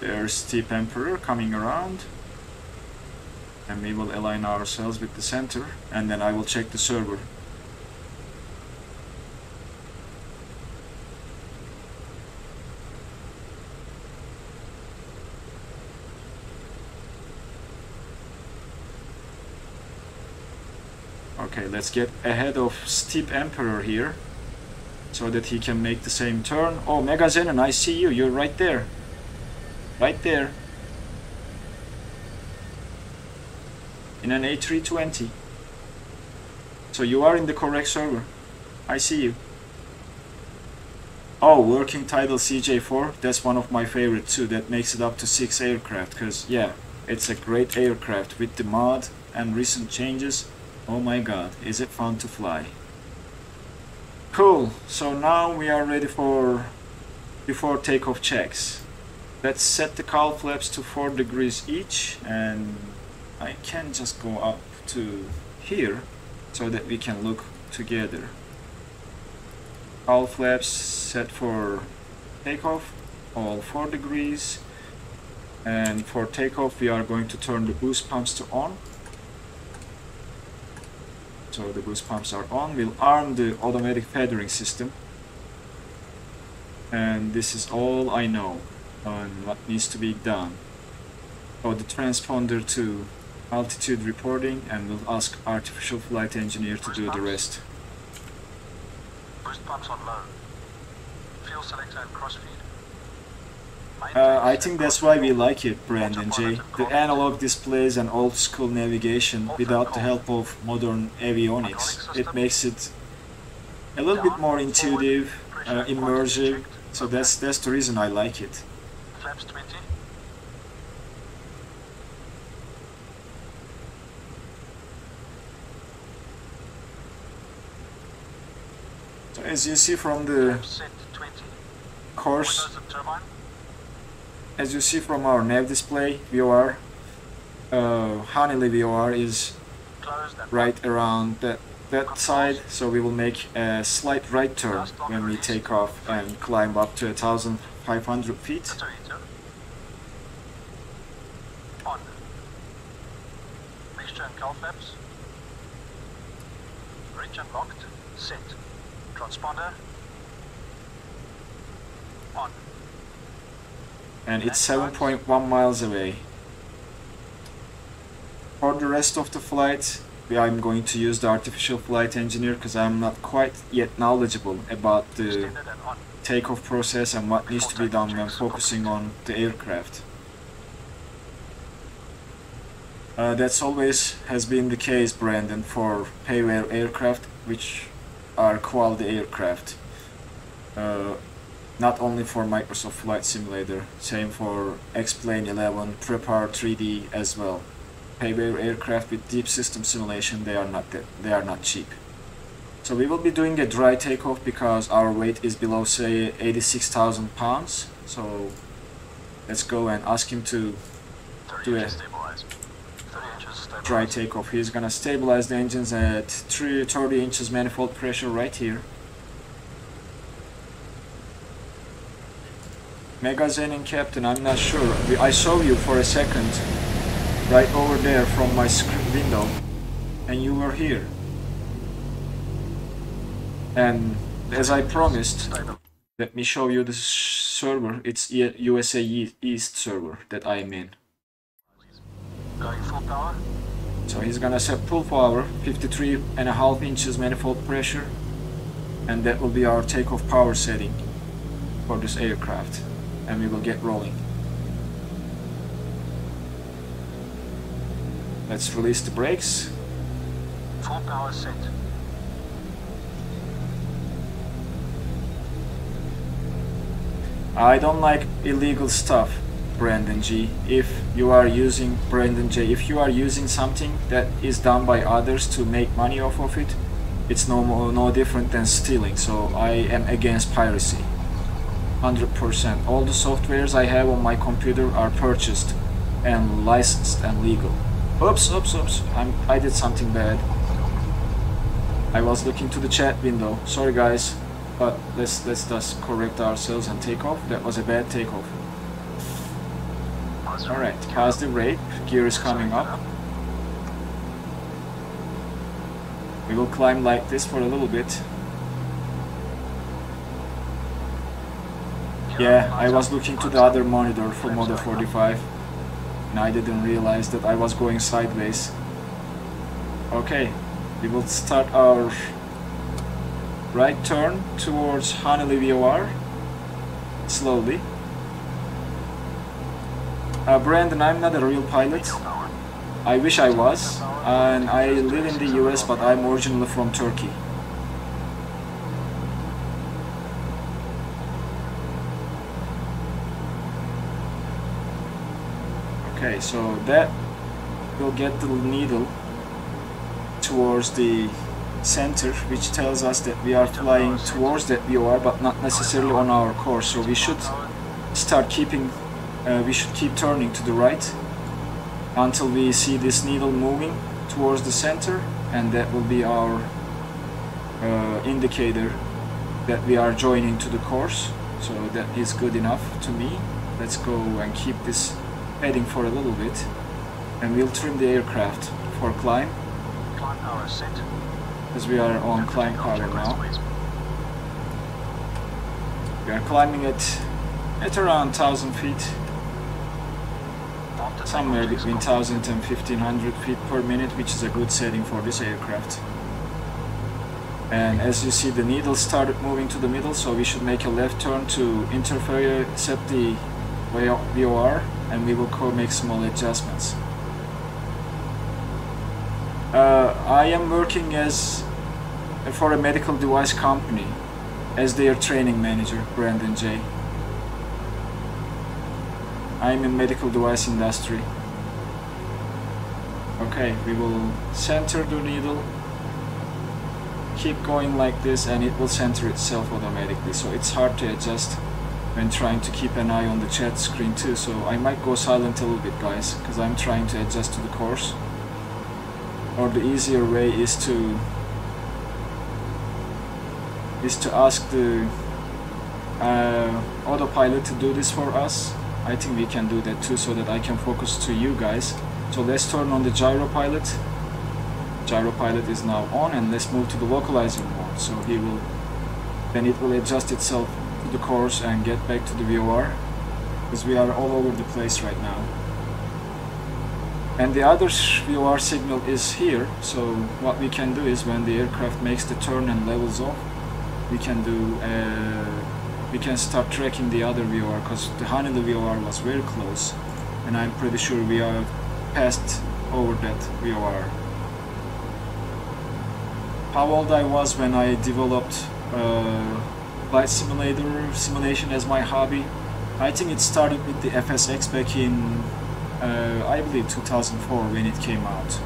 There's Steve Emperor coming around, and we will align ourselves with the center, and then I will check the server. Okay, let's get ahead of Steve Emperor here, so that he can make the same turn. Oh, MegaZenon, I see you, you're right there. Right there. In an A320. So you are in the correct server. I see you. Oh, working title CJ4. That's one of my favorites too. That makes it up to 6 aircraft. Because, yeah, it's a great aircraft with the mod and recent changes. Oh my god, is it fun to fly. Cool. So now we are ready for before takeoff checks. Let's set the cowl flaps to 4 degrees each, and I can just go up to here so that we can look together. Cowl flaps set for takeoff, all 4 degrees, and for takeoff we are going to turn the boost pumps to on. So the boost pumps are on. We'll arm the automatic feathering system, and this is all I know on what needs to be done. Oh, the transponder to altitude reporting, and we'll ask artificial flight engineer to do the rest. Boost pumps on low. Fuel selector and crossfeed. I think that's why we like it, Brandon J. The analog displays and old school navigation without the help of modern avionics. It makes it a little bit more intuitive, immersive. So that's the reason I like it. Flaps 20. So as you see from the course, as you see from our nav display, VOR, Hanley VOR is right around that side, so we will make a slight right turn when we take off and climb up to 1,500 feet. On. Mixture and cowl flaps. Reach and locked. Set. Transponder. On. And it's 7.1 miles away. For the rest of the flight, I'm going to use the artificial flight engineer because I'm not quite yet knowledgeable about the takeoff process and what needs to be done when focusing on the aircraft. That's always has been the case, Brandon, for payware aircraft, which are quality aircraft. Not only for Microsoft Flight Simulator, same for X-Plane 11, Prepar 3D as well. Payware aircraft with deep system simulation, they are not cheap. So we will be doing a dry takeoff because our weight is below, say, 86,000 pounds. So let's go and ask him to do a dry takeoff. He's gonna stabilize the engines at 30 inches manifold pressure right here. MegaZenon Captain, I'm not sure. I saw you for a second right over there from my screen window, and you were here. And as I promised, let me show you the server. It's USA East server that I'm in. Going full power. So he's gonna set full power, 53.5 inches manifold pressure, and that will be our takeoff power setting for this aircraft, and we will get rolling. Let's release the brakes. Full power set. I don't like illegal stuff, Brandon J. If you are using something that is done by others to make money off of it, it's no different than stealing. So I am against piracy, 100%. All the softwares I have on my computer are purchased and licensed and legal. Oops, oops, oops, I did something bad. I was looking to the chat window. Sorry guys, but let's just correct ourselves and take off. That was a bad takeoff. Alright, positive rate, gear is coming up. We will climb like this for a little bit. Yeah, I was looking to the other monitor for Modo45. And I didn't realize that I was going sideways. Okay, we will start our right turn towards Hanley VOR slowly. Brandon, I'm not a real pilot. I wish I was, and I live in the US, but I'm originally from Turkey. Okay, so that will get the needle towards the center, which tells us that we are flying towards that VOR, but not necessarily on our course. So we should keep turning to the right until we see this needle moving towards the center, and that will be our indicator that we are joining to the course. So that is good enough to me. Let's go and keep this heading for a little bit, and we'll trim the aircraft for climb. Climb power set. As we are on climb power now. We are climbing at around 1,000 feet, somewhere between 1,000 and 1,500 feet per minute, which is a good setting for this aircraft. And as you see, the needle started moving to the middle, so we should make a left turn to intercept the VOR, and we will make small adjustments. I am working for a medical device company as their training manager, Brandon J. I'm in medical device industry. Okay, we will center the needle, keep going like this, and it will center itself automatically, so it's hard to adjust when trying to keep an eye on the chat screen too. So I might go silent a little bit, guys, because I'm trying to adjust to the course. Or the easier way is to ask the autopilot to do this for us. I think we can do that too, so that I can focus to you guys. So let's turn on the gyropilot. Gyropilot is now on, and let's move to the localizer mode. So it will adjust itself the course and get back to the VOR, because we are all over the place right now. And the other VOR signal is here, so what we can do is when the aircraft makes the turn and levels off, we can start tracking the other VOR, because the Hanley VOR was very close, and I'm pretty sure we are passed over that VOR. How old I was when I developed flight simulation as my hobby? I think it started with the FSX back in, I believe, 2004 when it came out.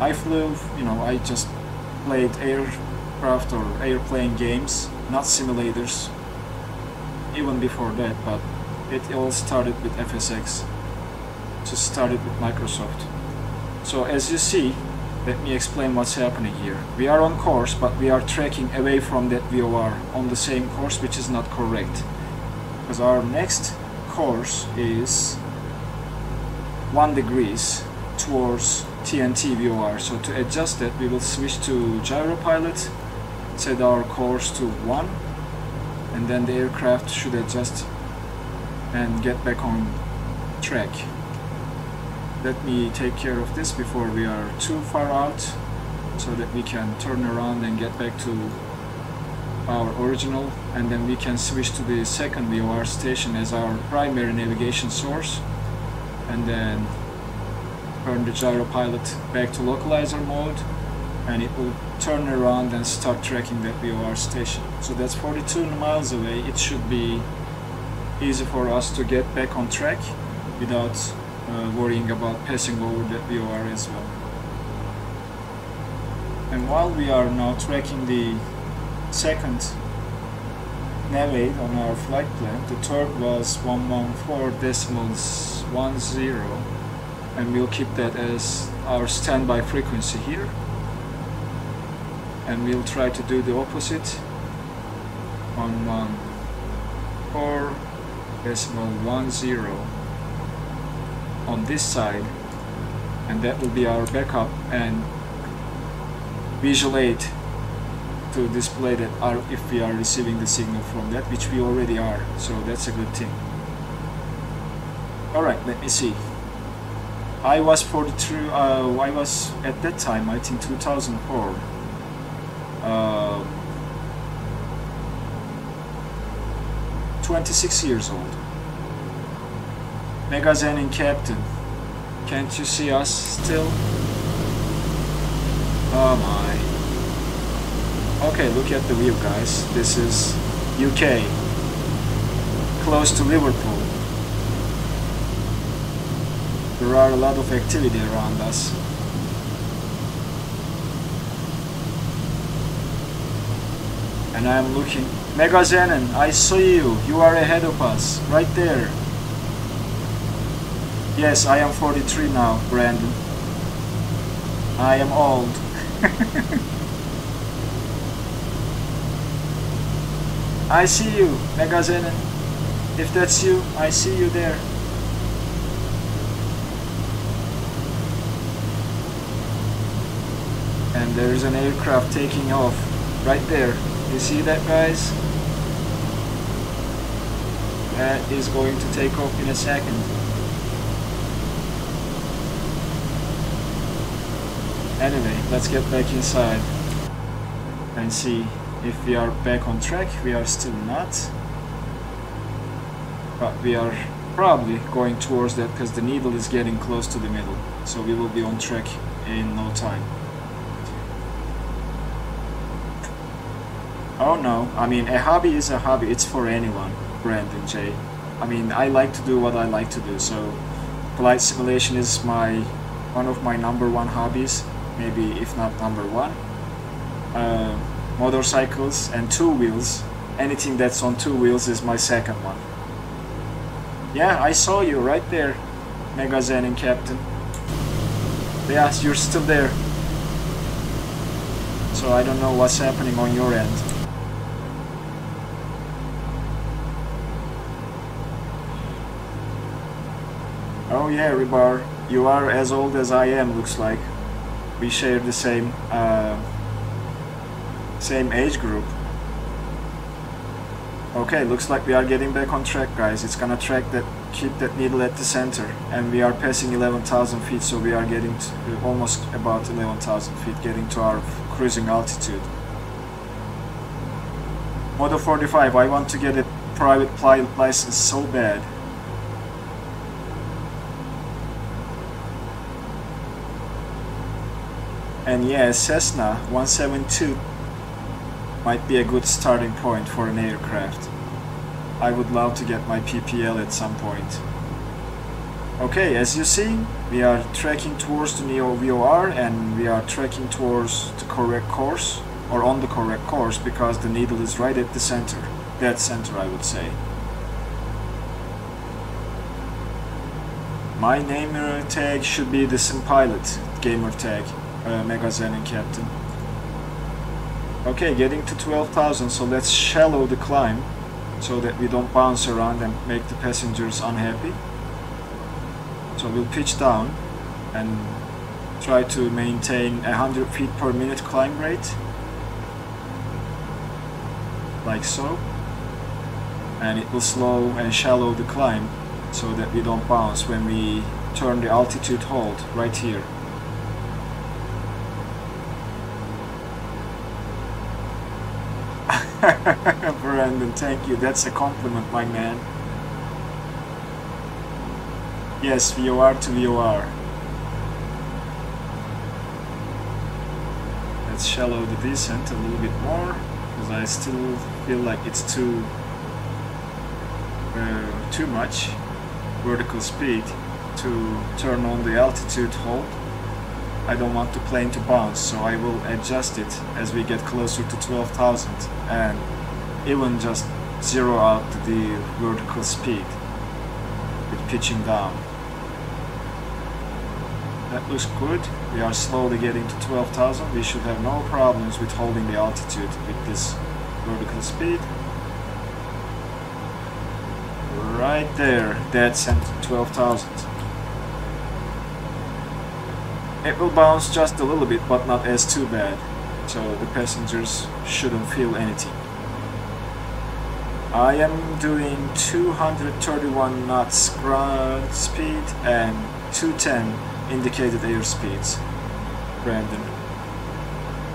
I flew, you know, I just played aircraft or airplane games, not simulators, even before that, but it all started with FSX. Just started with Microsoft. So as you see, let me explain what's happening here. We are on course, but we are tracking away from that VOR on the same course, which is not correct. Because our next course is 1 degree towards TNT-VOR. So to adjust that, we will switch to gyropilot, set our course to 1, and then the aircraft should adjust and get back on track. Let me take care of this before we are too far out, so that we can turn around and get back to our original, and then we can switch to the second VOR station as our primary navigation source, and then turn the gyropilot back to localizer mode, and it will turn around and start tracking that VOR station. So that's 42 miles away. It should be easy for us to get back on track without worrying about passing over that VOR as well. And while we are now tracking the second nav on our flight plan, the third was 114.10, and we'll keep that as our standby frequency here. And we'll try to do the opposite, 114.10. on this side, and that will be our backup and visual aid to display that if we are receiving the signal from that, which we already are, so that's a good thing. Alright, let me see. I was 43, I was at that time, I think 2004. Uh, 26 years old. MegaZenon Captain, can't you see us still? Oh my. Okay, look at the view, guys. This is UK, close to Liverpool. There are a lot of activity around us. And I am looking. MegaZenon, I saw you. You are ahead of us, right there. Yes, I am 43 now, Brandon. I am old. I see you, MegaZenon. If that's you, I see you there. And there is an aircraft taking off right there. You see that, guys? That is going to take off in a second. Anyway, let's get back inside and see if we are back on track. We are still not, but we are probably going towards that because the needle is getting close to the middle, so we will be on track in no time. Oh no, I mean, a hobby is a hobby, it's for anyone, Brandon J. I mean, I like to do what I like to do, so flight simulation is one of my #1 hobbies. Maybe if not #1, motorcycles and two wheels, anything that's on two wheels is my second one. Yeah, I saw you right there, MegaZenon Captain. Yes, you're still there. So I don't know what's happening on your end. Oh yeah, Ribar, you are as old as I am, looks like. We share the same age group. Okay, looks like we are getting back on track, guys. It's gonna track that keep that needle at the center, and we are passing 11,000 feet, so we are getting to almost about 11,000 feet, getting to our cruising altitude. Modo 45, I want to get a private pilot license so bad. And yeah, Cessna 172 might be a good starting point for an aircraft. I would love to get my PPL at some point. Okay, as you see, we are trekking towards the Neo VOR, and we are trekking towards the correct course, or on the correct course, because the needle is right at the center. Dead center, I would say. My gamer tag should be the SimPilot gamer tag, MegaZenon Captain. Okay, getting to 12,000, so let's shallow the climb, so that we don't bounce around and make the passengers unhappy. So we'll pitch down and try to maintain 100 feet per minute climb rate, like so, and it will slow and shallow the climb so that we don't bounce when we turn the altitude hold right here. Brandon, thank you. That's a compliment, my man. Yes, VOR to VOR. Let's shallow the descent a little bit more, because I still feel like it's too much vertical speed to turn on the altitude hold. I don't want the plane to bounce, so I will adjust it as we get closer to 12,000 and even just zero out the vertical speed with pitching down. That looks good. We are slowly getting to 12,000. We should have no problems with holding the altitude with this vertical speed. Right there, dead center, 12,000. It will bounce just a little bit, but not as too bad, so the passengers shouldn't feel anything. I am doing 231 knots ground speed and 210 indicated airspeeds, Brandon.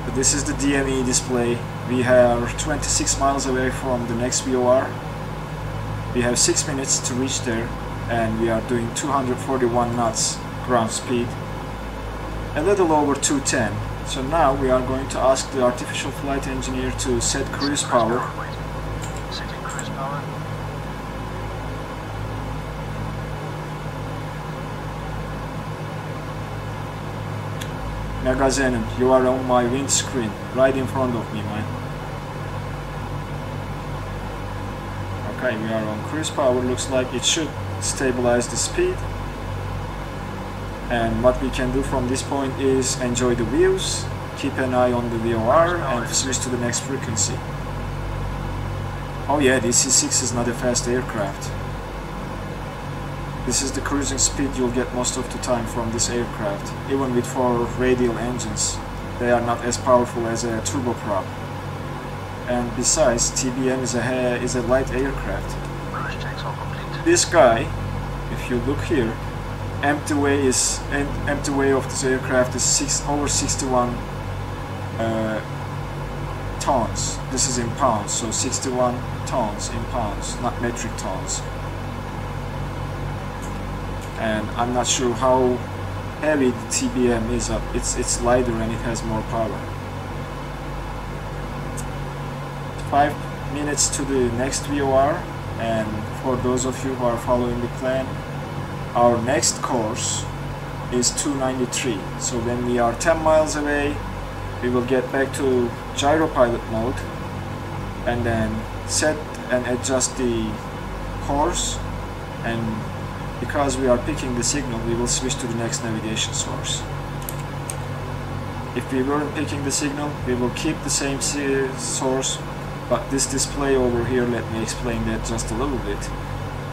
But this is the DME display. We are 26 miles away from the next VOR. We have 6 minutes to reach there, and we are doing 241 knots ground speed, a little over 210. So now we are going to ask the artificial flight engineer to set cruise power. Setting cruise power. MegaZenon, you are on my windscreen, right in front of me, man. Okay, we are on cruise power. Looks like it should stabilize the speed. And what we can do from this point is enjoy the views, keep an eye on the VOR, and switch to the next frequency. Oh yeah, DC-6 is not a fast aircraft. This is the cruising speed you'll get most of the time from this aircraft, even with 4 radial engines. They are not as powerful as a turboprop. And besides, TBM is a light aircraft. This guy, if you look here, empty weight of this aircraft is over 61 tons. This is in pounds, so 61 tons in pounds, not metric tons. And I'm not sure how heavy the TBM is up. It's lighter and it has more power. 5 minutes to the next VOR, and for those of you who are following the plan, our next course is 293, so when we are 10 miles away, we will get back to gyropilot mode and then set and adjust the course, and because we are picking the signal, we will switch to the next navigation source. If we weren't picking the signal, we will keep the same source, but this display over here, let me explain that just a little bit.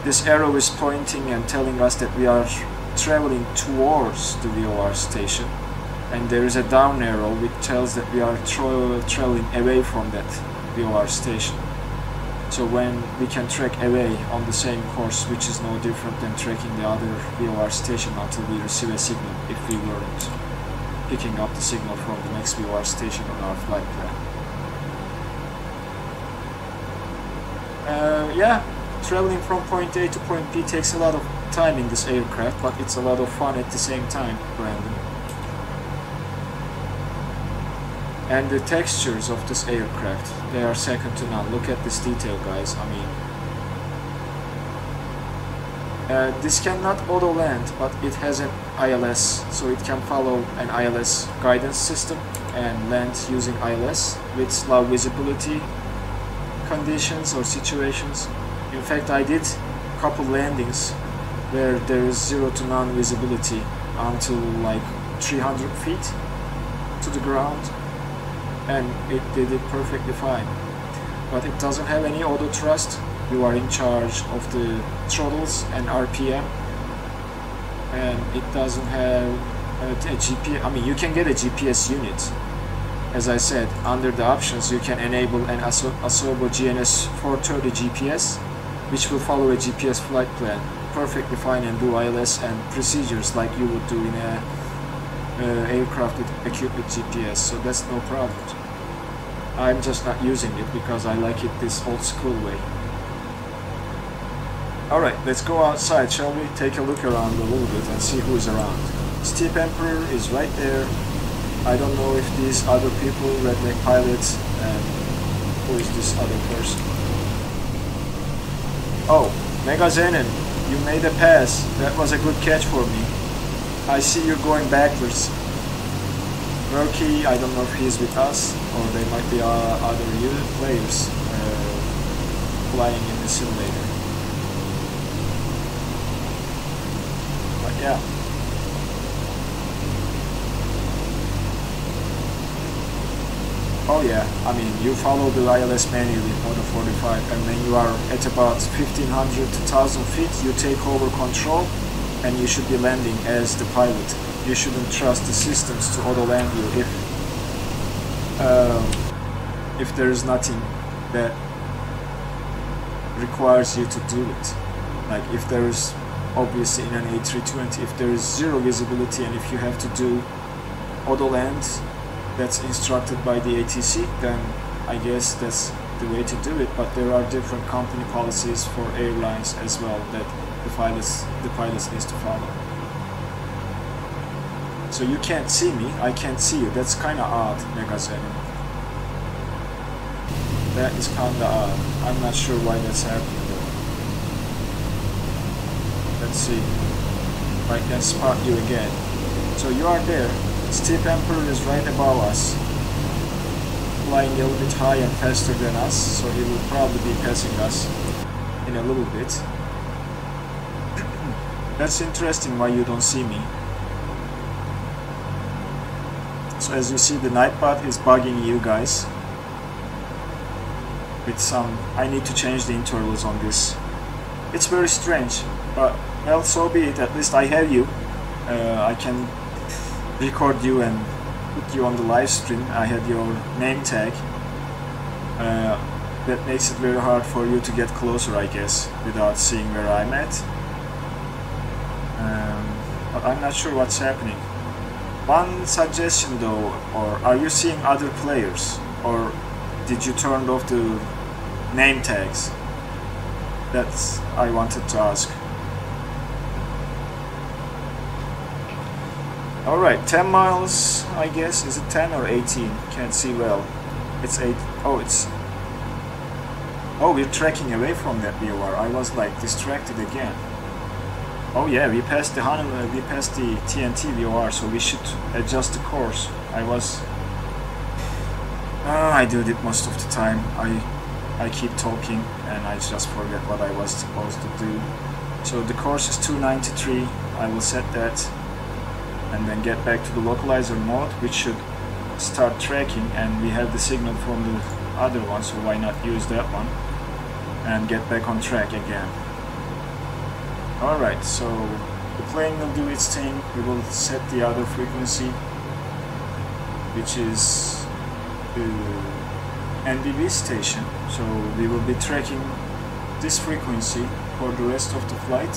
This arrow is pointing and telling us that we are traveling towards the VOR station, and there is a down arrow which tells that we are traveling away from that VOR station. So when we can track away on the same course, which is no different than tracking the other VOR station until we receive a signal, if we weren't picking up the signal from the next VOR station on our flight plan. Yeah, traveling from point A to point B takes a lot of time in this aircraft, but it's a lot of fun at the same time, Brandon. And the textures of this aircraft, they are second to none. Look at this detail, guys. I mean, this cannot auto land, but it has an ILS, so it can follow an ILS guidance system and land using ILS with low visibility conditions or situations. In fact, I did a couple landings where there is zero to none visibility until like 300 feet to the ground, and it did it perfectly fine. But it doesn't have any auto thrust. You are in charge of the throttles and RPM, and it doesn't have a GPS. I mean, you can get a GPS unit. As I said, under the options you can enable an Acerbo GNS 430 GPS, which will follow a GPS flight plan perfectly fine and do ILS and procedures like you would do in a aircraft equipped with GPS, so that's no problem. I'm just not using it because I like it this old school way. Alright, let's go outside, shall we? Take a look around a little bit and see who is around. Steve Emperor is right there. I don't know if these other people, redneck pilots, and who is this other person? Oh, MegaZenon, you made a pass. That was a good catch for me. I see you're going backwards. Murky, I don't know if he's with us, or they might be other players flying in the simulator. But yeah. Oh yeah, I mean, you follow the ILS manual in Modo45, and when you are at about 1500 to 1000 feet, you take over control, and you should be landing as the pilot. You shouldn't trust the systems to auto-land you if there is nothing that requires you to do it. Like if there is, obviously in an A320, if there is zero visibility and if you have to do auto-land, that's instructed by the ATC, then I guess that's the way to do it. But there are different company policies for airlines as well that the pilots need to follow. So you can't see me, I can't see you. That's kind of odd, MegaZenon. That is kind of odd. I'm not sure why that's happening though. Let's see. I can spot you again. So you are there. Steve Emperor is right above us, flying a little bit high and faster than us, so he will probably be passing us in a little bit. That's interesting why you don't see me. So as you see, the Nightbot is bugging you guys with some... I need to change the internals on this. It's very strange, but well, so be it. At least I have you. I can record you and put you on the live stream. I had your name tag. That makes it very hard for you to get closer, I guess, without seeing where I'm at. But I'm not sure what's happening. One suggestion though, or are you seeing other players? Or did you turn off the name tags? That's I wanted to ask. Alright, 10 miles, I guess. Is it 10 or 18? Can't see well. It's 8. Oh, it's... Oh, we're tracking away from that VOR. I was like distracted again. Oh yeah, we passed the TNT-VOR, so we should adjust the course. I was... I do it most of the time. I keep talking and I just forget what I was supposed to do. So the course is 293. I will set that, and then get back to the localizer mode, which should start tracking, and we have the signal from the other one, so why not use that one and get back on track again. Alright, so the plane will do its thing. We will set the other frequency, which is NBB station, so we will be tracking this frequency for the rest of the flight.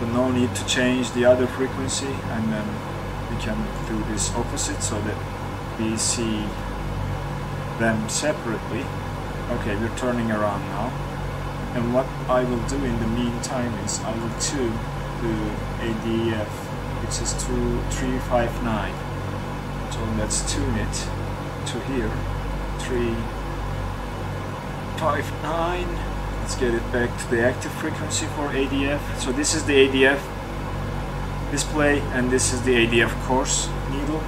But no need to change the other frequency, and then we can do this opposite so that we see them separately. Okay, we're turning around now, and what I will do in the meantime is I will do ADEF, which is 2359, so let's tune it to here, 359. Let's get it back to the active frequency for ADF. So this is the ADF display, and this is the ADF course needle,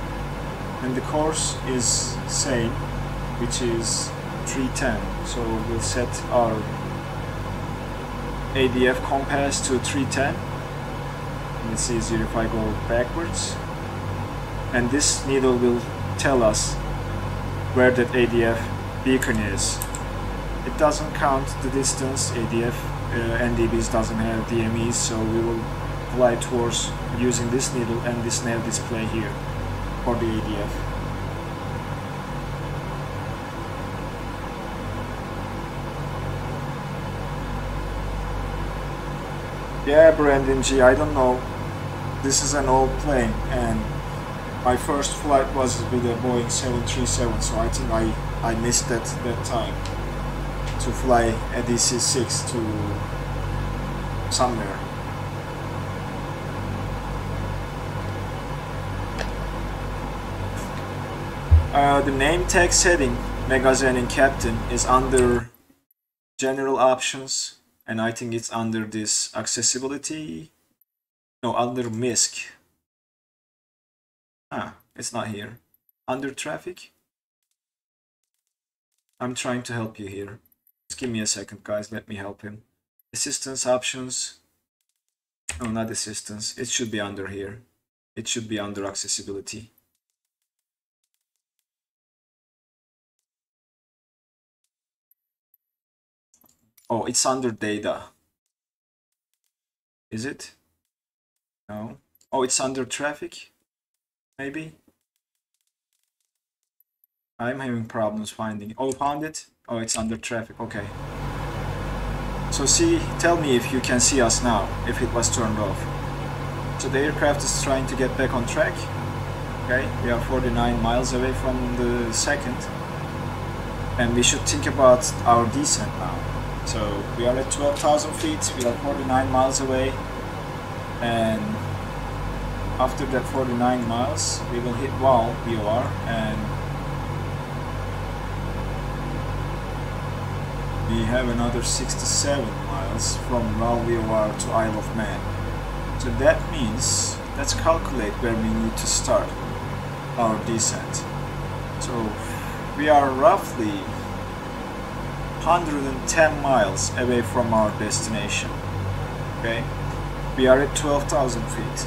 and the course is same, which is 310, so we'll set our ADF compass to 310. And it's easier if I go backwards, and this needle will tell us where that ADF beacon is. It doesn't count the distance, ADF NDBs doesn't have DMEs, so we will fly towards using this needle and this nav display here for the ADF. Yeah, Brandon J, I don't know. This is an old plane, and my first flight was with a Boeing 737, so I think I missed that time to fly a DC-6 to somewhere. The name tag setting, MegaZenon Captain, is under General Options. And I think it's under this accessibility, no, under MISC. Ah, it's not here. Under traffic. I'm trying to help you here. Just give me a second, guys. Let me help him. Assistance options. No, not assistance. It should be under here. It should be under accessibility. Oh, it's under data. Is it? No. Oh, it's under traffic? Maybe? I'm having problems finding. Oh, found it? Oh, it's under traffic. Okay. So see, tell me if you can see us now, if it was turned off. So the aircraft is trying to get back on track. Okay, we are 49 miles away from the second. And we should think about our descent now. So we are at 12,000 feet, we are 49 miles away, and after that 49 miles we will hit Wal VOR, and we have another 67 miles from Wal VOR to Isle of Man. So that means, let's calculate where we need to start our descent. So we are roughly 110 miles away from our destination. Okay, we are at 12,000 feet,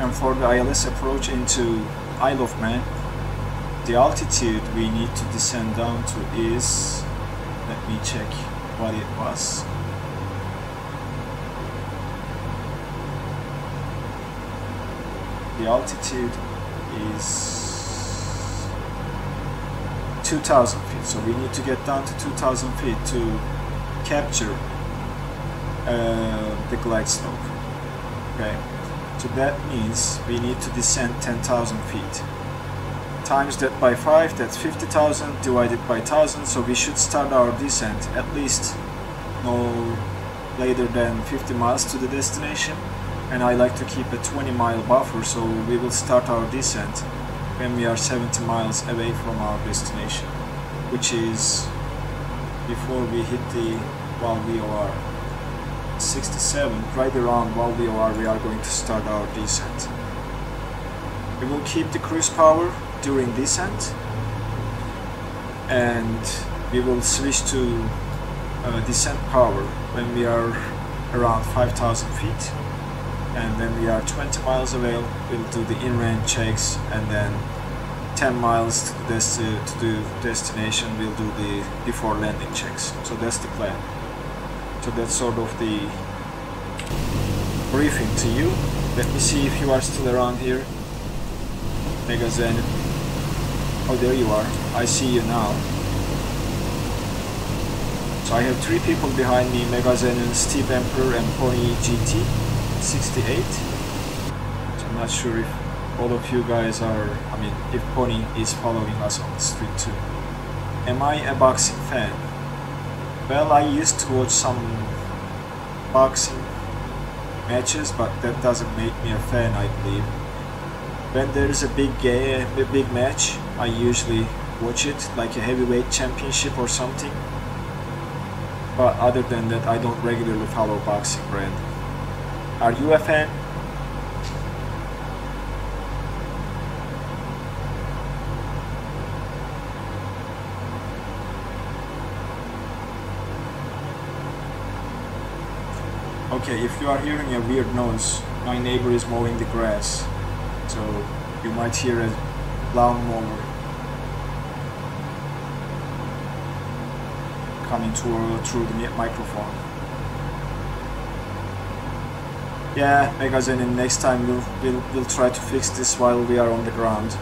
and for the ILS approach into Isle of Man, the altitude we need to descend down to is, let me check what it was. The altitude is 2,000 feet, so we need to get down to 2,000 feet to capture the glide slope. Okay, so that means we need to descend 10,000 feet. Times that by 5, that's 50,000 divided by 1,000, so we should start our descent at least no later than 50 miles to the destination, and I like to keep a 20-mile buffer, so we will start our descent when we are 70 miles away from our destination, which is before we hit the Wal VOR 67. Right around Wal VOR we are going to start our descent. We will keep the cruise power during descent, and we will switch to descent power when we are around 5,000 feet. And when we are 20 miles away, we'll do the in-range checks, and then 10 miles to the destination, we'll do the before landing checks. So that's the plan. So that's sort of the briefing to you. Let me see if you are still around here. MegaZenon. Oh, there you are. I see you now. So I have three people behind me, MegaZenon, Steve Emperor and Pony GT 68. So I'm not sure if all of you guys are, I mean, if Pony is following us on the street too. Am I a boxing fan? Well, I used to watch some boxing matches, but that doesn't make me a fan, I believe. When there is a big match, I usually watch it, like a heavyweight championship or something. But other than that, I don't regularly follow boxing, Brand. Are you a fan? Okay, if you are hearing a weird noise, my neighbor is mowing the grass, so you might hear a lawn mower coming through the microphone. Yeah, MegaZenon, next time we'll try to fix this while we are on the ground.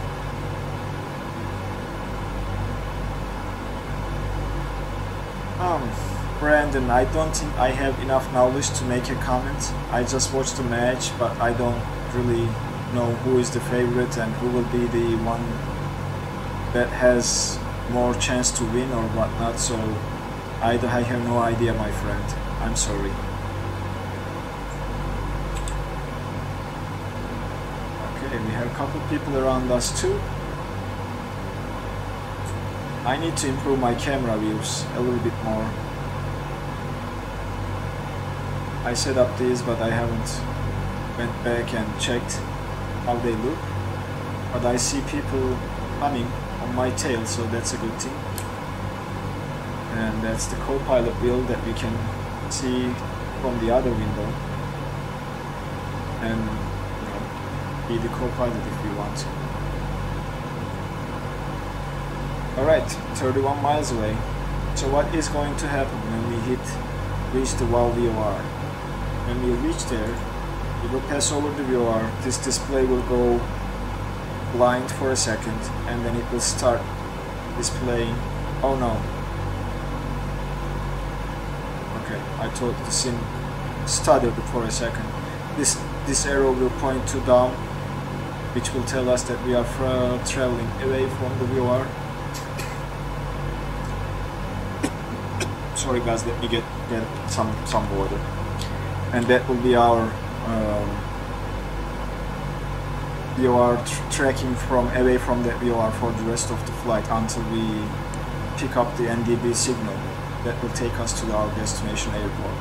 Brandon, I don't think I have enough knowledge to make a comment. I just watched the match, but I don't really know who is the favorite and who will be the one that has more chance to win or whatnot, so I have no idea, my friend. I'm sorry. Okay, we have a couple people around us too. I need to improve my camera views a little bit more. I set up these, but I haven't went back and checked how they look. But I see people coming on my tail, so that's a good thing. And that's the co-pilot wheel that we can see from the other window. And you know, be the co-pilot if you want to. Alright, 31 miles away. So what is going to happen when we reach the Wal VOR? When we reach there, we will pass over the VOR, this display will go blind for a second, and then it will start displaying. Oh no. Okay, I thought the sim stuttered for a second. This arrow will point to down, which will tell us that we are traveling away from the VOR. Sorry guys, let me get some water. And that will be our VOR tracking from away from the VOR for the rest of the flight until we pick up the NDB signal that will take us to our destination airport.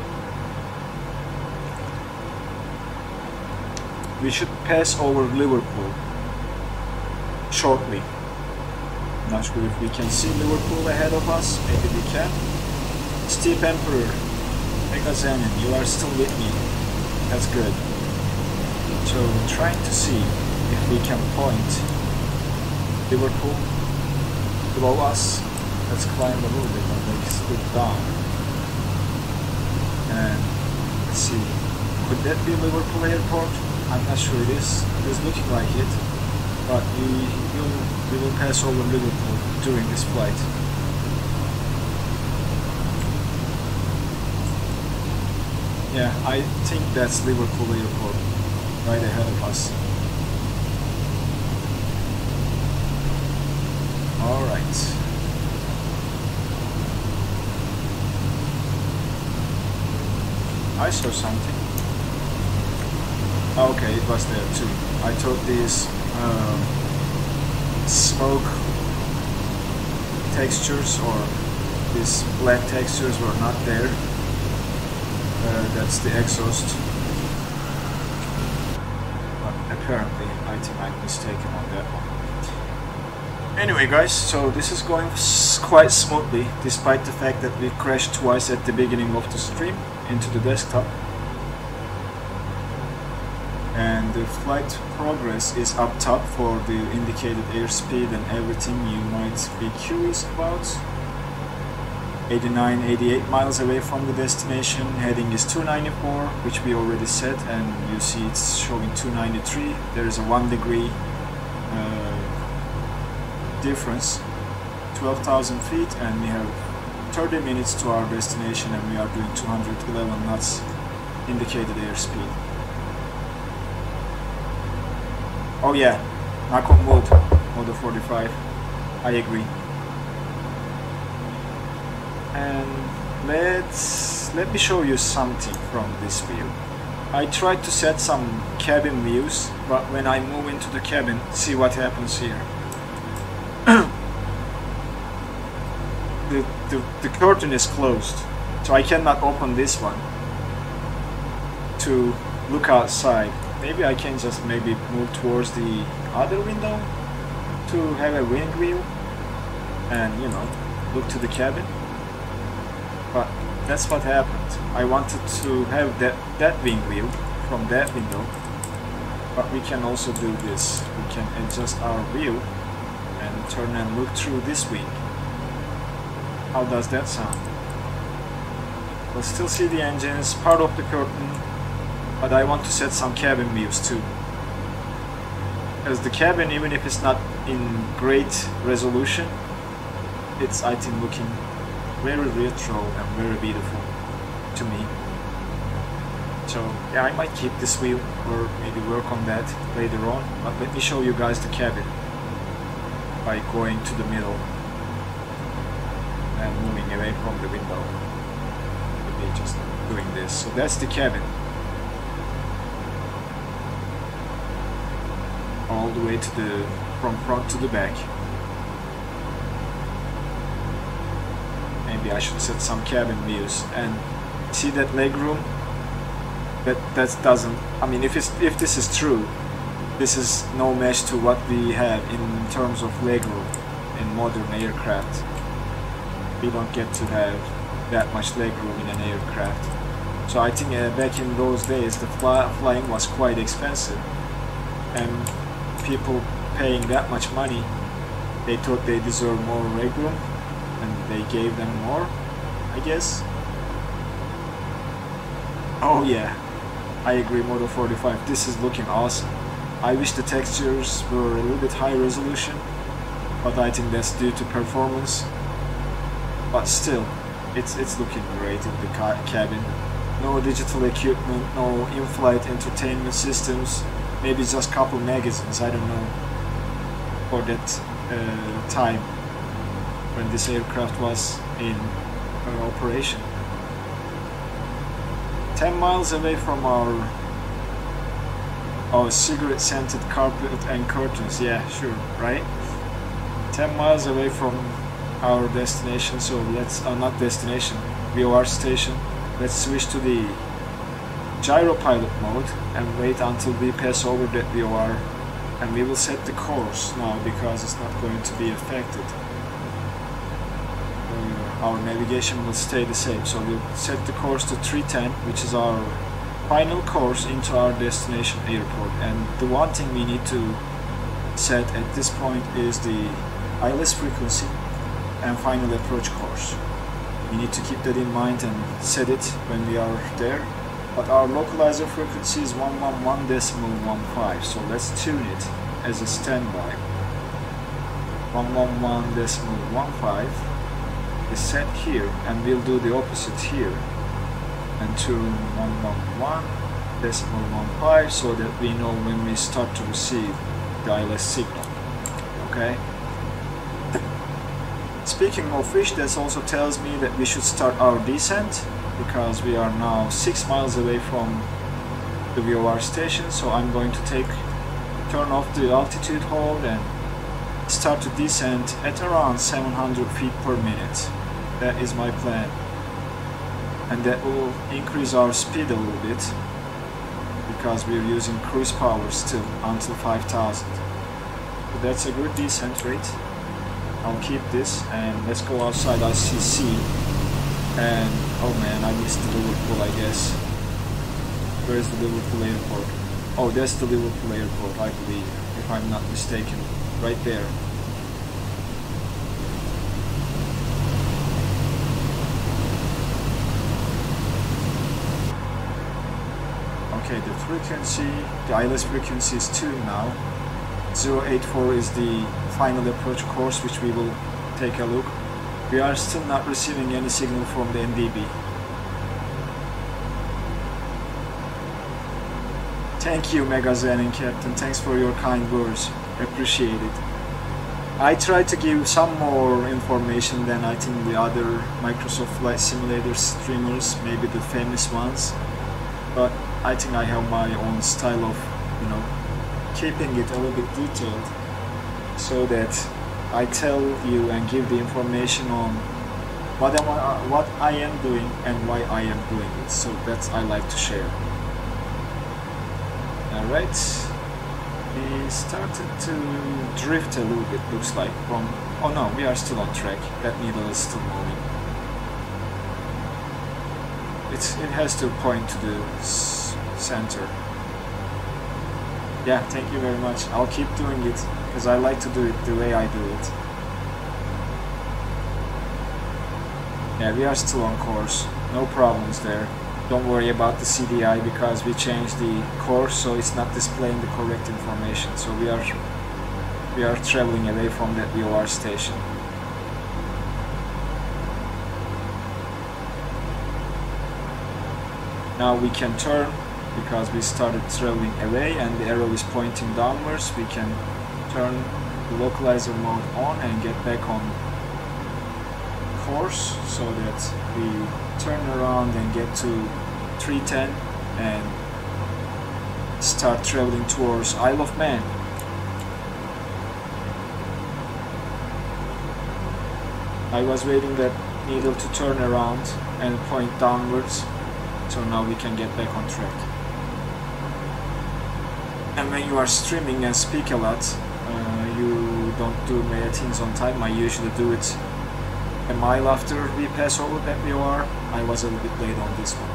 We should pass over Liverpool shortly. Not sure if we can see Liverpool ahead of us, maybe we can. Steve Emperor, MegaZenon, you are still with me. That's good. So trying to see if we can point Liverpool below us. Let's climb a little bit and let's look down. And let's see. Could that be Liverpool Airport? I'm not sure it is. It is looking like it. But we will pass over Liverpool during this flight. Yeah, I think that's Liverpool Airport, right ahead of us. Alright. I saw something. Okay, it was there too. I thought these smoke textures or these black textures were not there. That's the exhaust, but apparently I think I'm mistaken on that one. Anyway guys, so this is going quite smoothly despite the fact that we crashed twice at the beginning of the stream into the desktop. And the flight progress is up top for the indicated airspeed and everything you might be curious about. 89, 88 miles away from the destination, heading is 294, which we already set, and you see it's showing 293. There is a 1 degree difference, 12,000 feet and we have 30 minutes to our destination, and we are doing 211 knots indicated airspeed. Oh yeah, knock on wood, Modo 45, I agree. And let me show you something from this view. I tried to set some cabin views, but when I move into the cabin, see what happens here. The curtain is closed, so I cannot open this one to look outside. Maybe I can just maybe move towards the other window to have a wing view and, you know, look to the cabin. But that's what happened. I wanted to have that wing view from that window, but we can also do this. We can adjust our view and turn and look through this wing. How does that sound? We'll still see the engines, part of the curtain, but I want to set some cabin views too. Because the cabin, even if it's not in great resolution, it's, I think, looking very retro and very beautiful to me. So yeah, I might keep this view or maybe work on that later on, but let me show you guys the cabin by going to the middle and moving away from the window. Maybe just doing this. So that's the cabin. All the way to the from front to the back. Maybe I should set some cabin views and see that legroom. That doesn't. I mean, if this is true, this is no match to what we have in terms of legroom in modern aircraft. We don't get to have that much legroom in an aircraft. So I think back in those days the flying was quite expensive, and people paying that much money, they thought they deserved more legroom, and they gave them more, I guess. Oh yeah, I agree, Modo 45, this is looking awesome. I wish the textures were a little bit high resolution, but I think that's due to performance. But still, it's looking great in the cabin. No digital equipment, no in-flight entertainment systems, maybe just a couple magazines, I don't know, for that time when this aircraft was in operation. 10 miles away from our cigarette-scented carpet and curtains, yeah, sure, right? 10 miles away from our destination, so let's not destination, VOR station. Let's switch to the gyropilot mode and wait until we pass over that VOR, and we will set the course now because it's not going to be affected. Our navigation will stay the same, so we'll set the course to 310, which is our final course into our destination airport. And the one thing we need to set at this point is the ILS frequency and final approach course. We need to keep that in mind and set it when we are there. But our localizer frequency is 111.15, so let's tune it as a standby. 111.15 is set here, and we'll do the opposite here and tune 111.15 so that we know when we start to receive the ILS signal. Okay. Speaking of which, that also tells me that we should start our descent, because we are now 6 miles away from the VOR station. So I'm going to turn off the altitude hold and start to descend at around 700 feet per minute. That is my plan, and that will increase our speed a little bit because we're using cruise power still until 5,000. But that's a good descent rate. I'll keep this, and let's go outside ICC. And oh man, I missed the Liverpool, I guess. Where's the Liverpool airport? Oh, that's the Liverpool airport, I believe, if I'm not mistaken. Right there. Okay, the frequency, the ILS frequency is 2 now. 084 is the final approach course, which we will take a look. We are still not receiving any signal from the NDB. Thank you, MegaZenon Captain. Thanks for your kind words. Appreciate it. I try to give some more information than I think the other Microsoft Flight Simulator streamers, maybe the famous ones. But I think I have my own style of, you know, keeping it a little bit detailed so that I tell you and give the information on what I am doing and why I am doing it. So that's I like to share. Alright. We started to drift a little bit, looks like, from... Oh no, we are still on track. That needle is still moving. It has to point to the center. Yeah, thank you very much. I'll keep doing it, because I like to do it the way I do it. Yeah, we are still on course. No problems there. Don't worry about the CDI because we changed the course, so it's not displaying the correct information. So we are traveling away from that VOR station. Now we can turn because we started traveling away and the arrow is pointing downwards. We can turn the localizer mode on and get back on course so that we turn around and get to 310 and start traveling towards Isle of Man. I was waiting that needle to turn around and point downwards, so now we can get back on track. And when you are streaming and speak a lot, you don't do many things on time. I usually do it a mile after we pass over that VOR. I was a little bit late on this one.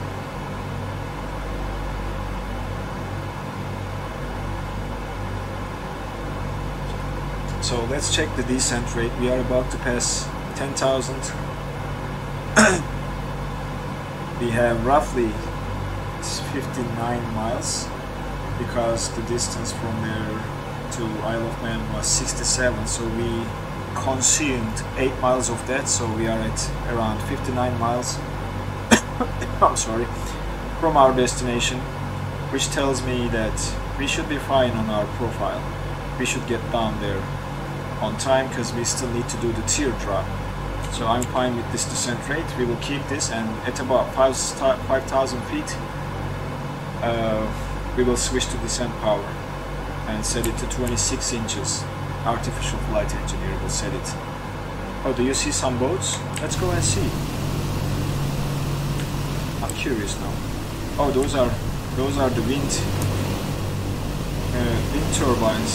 So let's check the descent rate. We are about to pass 10,000. We have roughly 59 miles because the distance from there to Isle of Man was 67, so we consumed 8 miles of that, so we are at around 59 miles I'm sorry, from our destination, which tells me that we should be fine on our profile. We should get down there on time because we still need to do the teardrop. So I'm fine with this descent rate. We will keep this, and at about 5,000 feet we will switch to descent power and set it to 26 inches. Artificial flight engineer will set it. Oh, do you see some boats? Let's go and see. I'm curious now. Oh, those are the wind turbines,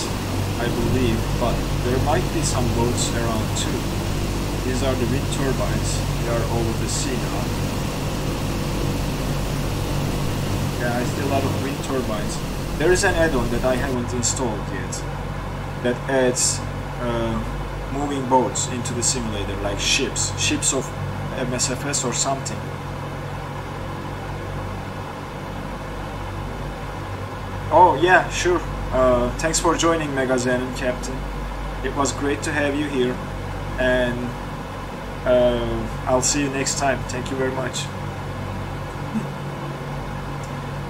I believe, but there might be some boats around too. These are the wind turbines. They are over the sea now. Yeah, I see a lot of wind turbines. There is an add-on that I haven't installed yet that adds moving boats into the simulator, like ships of MSFS or something. Oh yeah, sure. Thanks for joining, MegaZenon Captain. It was great to have you here, and I'll see you next time. Thank you very much.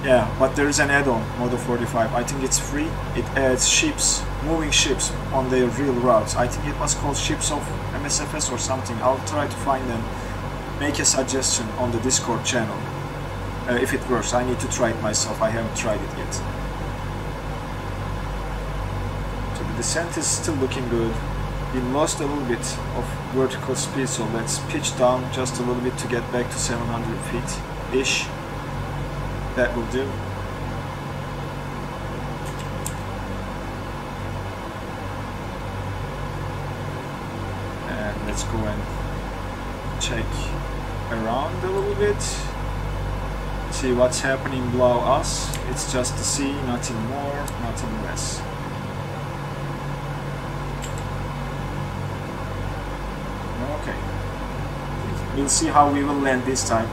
Yeah, but there is an add-on, Modo45. I think it's free. It adds ships, moving ships on their real routes. I think it was called Ships of MSFS or something. I'll try to find them, make a suggestion on the Discord channel. If it works, I need to try it myself. I haven't tried it yet. So the descent is still looking good. We lost a little bit of vertical speed, so let's pitch down just a little bit to get back to 700 feet-ish. That will do. And let's go and check around a little bit. See what's happening below us. It's just the sea, nothing more, nothing less. We'll see how we will land this time.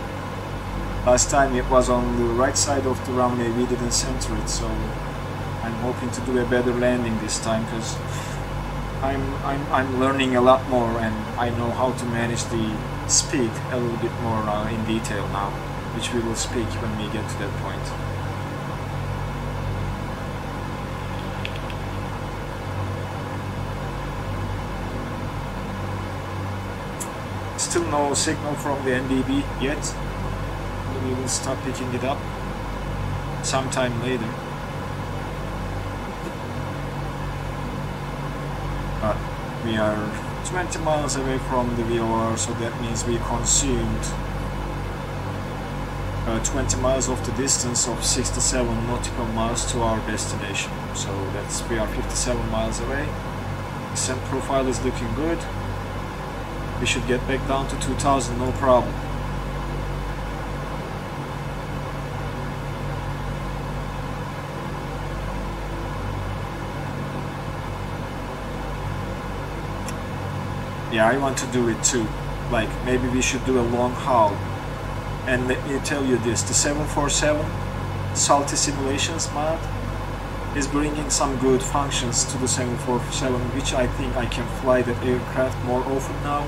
Last time it was on the right side of the runway, we didn't center it, so I'm hoping to do a better landing this time, because I'm learning a lot more, and I know how to manage the speed a little bit more in detail now, which we will speak when we get to that point. Still no signal from the MDB yet. We will start picking it up sometime later. But we are 20 miles away from the VOR, so that means we consumed 20 miles of the distance of 67 nautical miles to our destination. So that's, we are 57 miles away. The descent profile is looking good. We should get back down to 2000, no problem. Yeah, I want to do it too. Like, maybe we should do a long haul. And let me tell you this, the 747 Salty Simulations mod is bringing some good functions to the 747, which I think I can fly the aircraft more often now.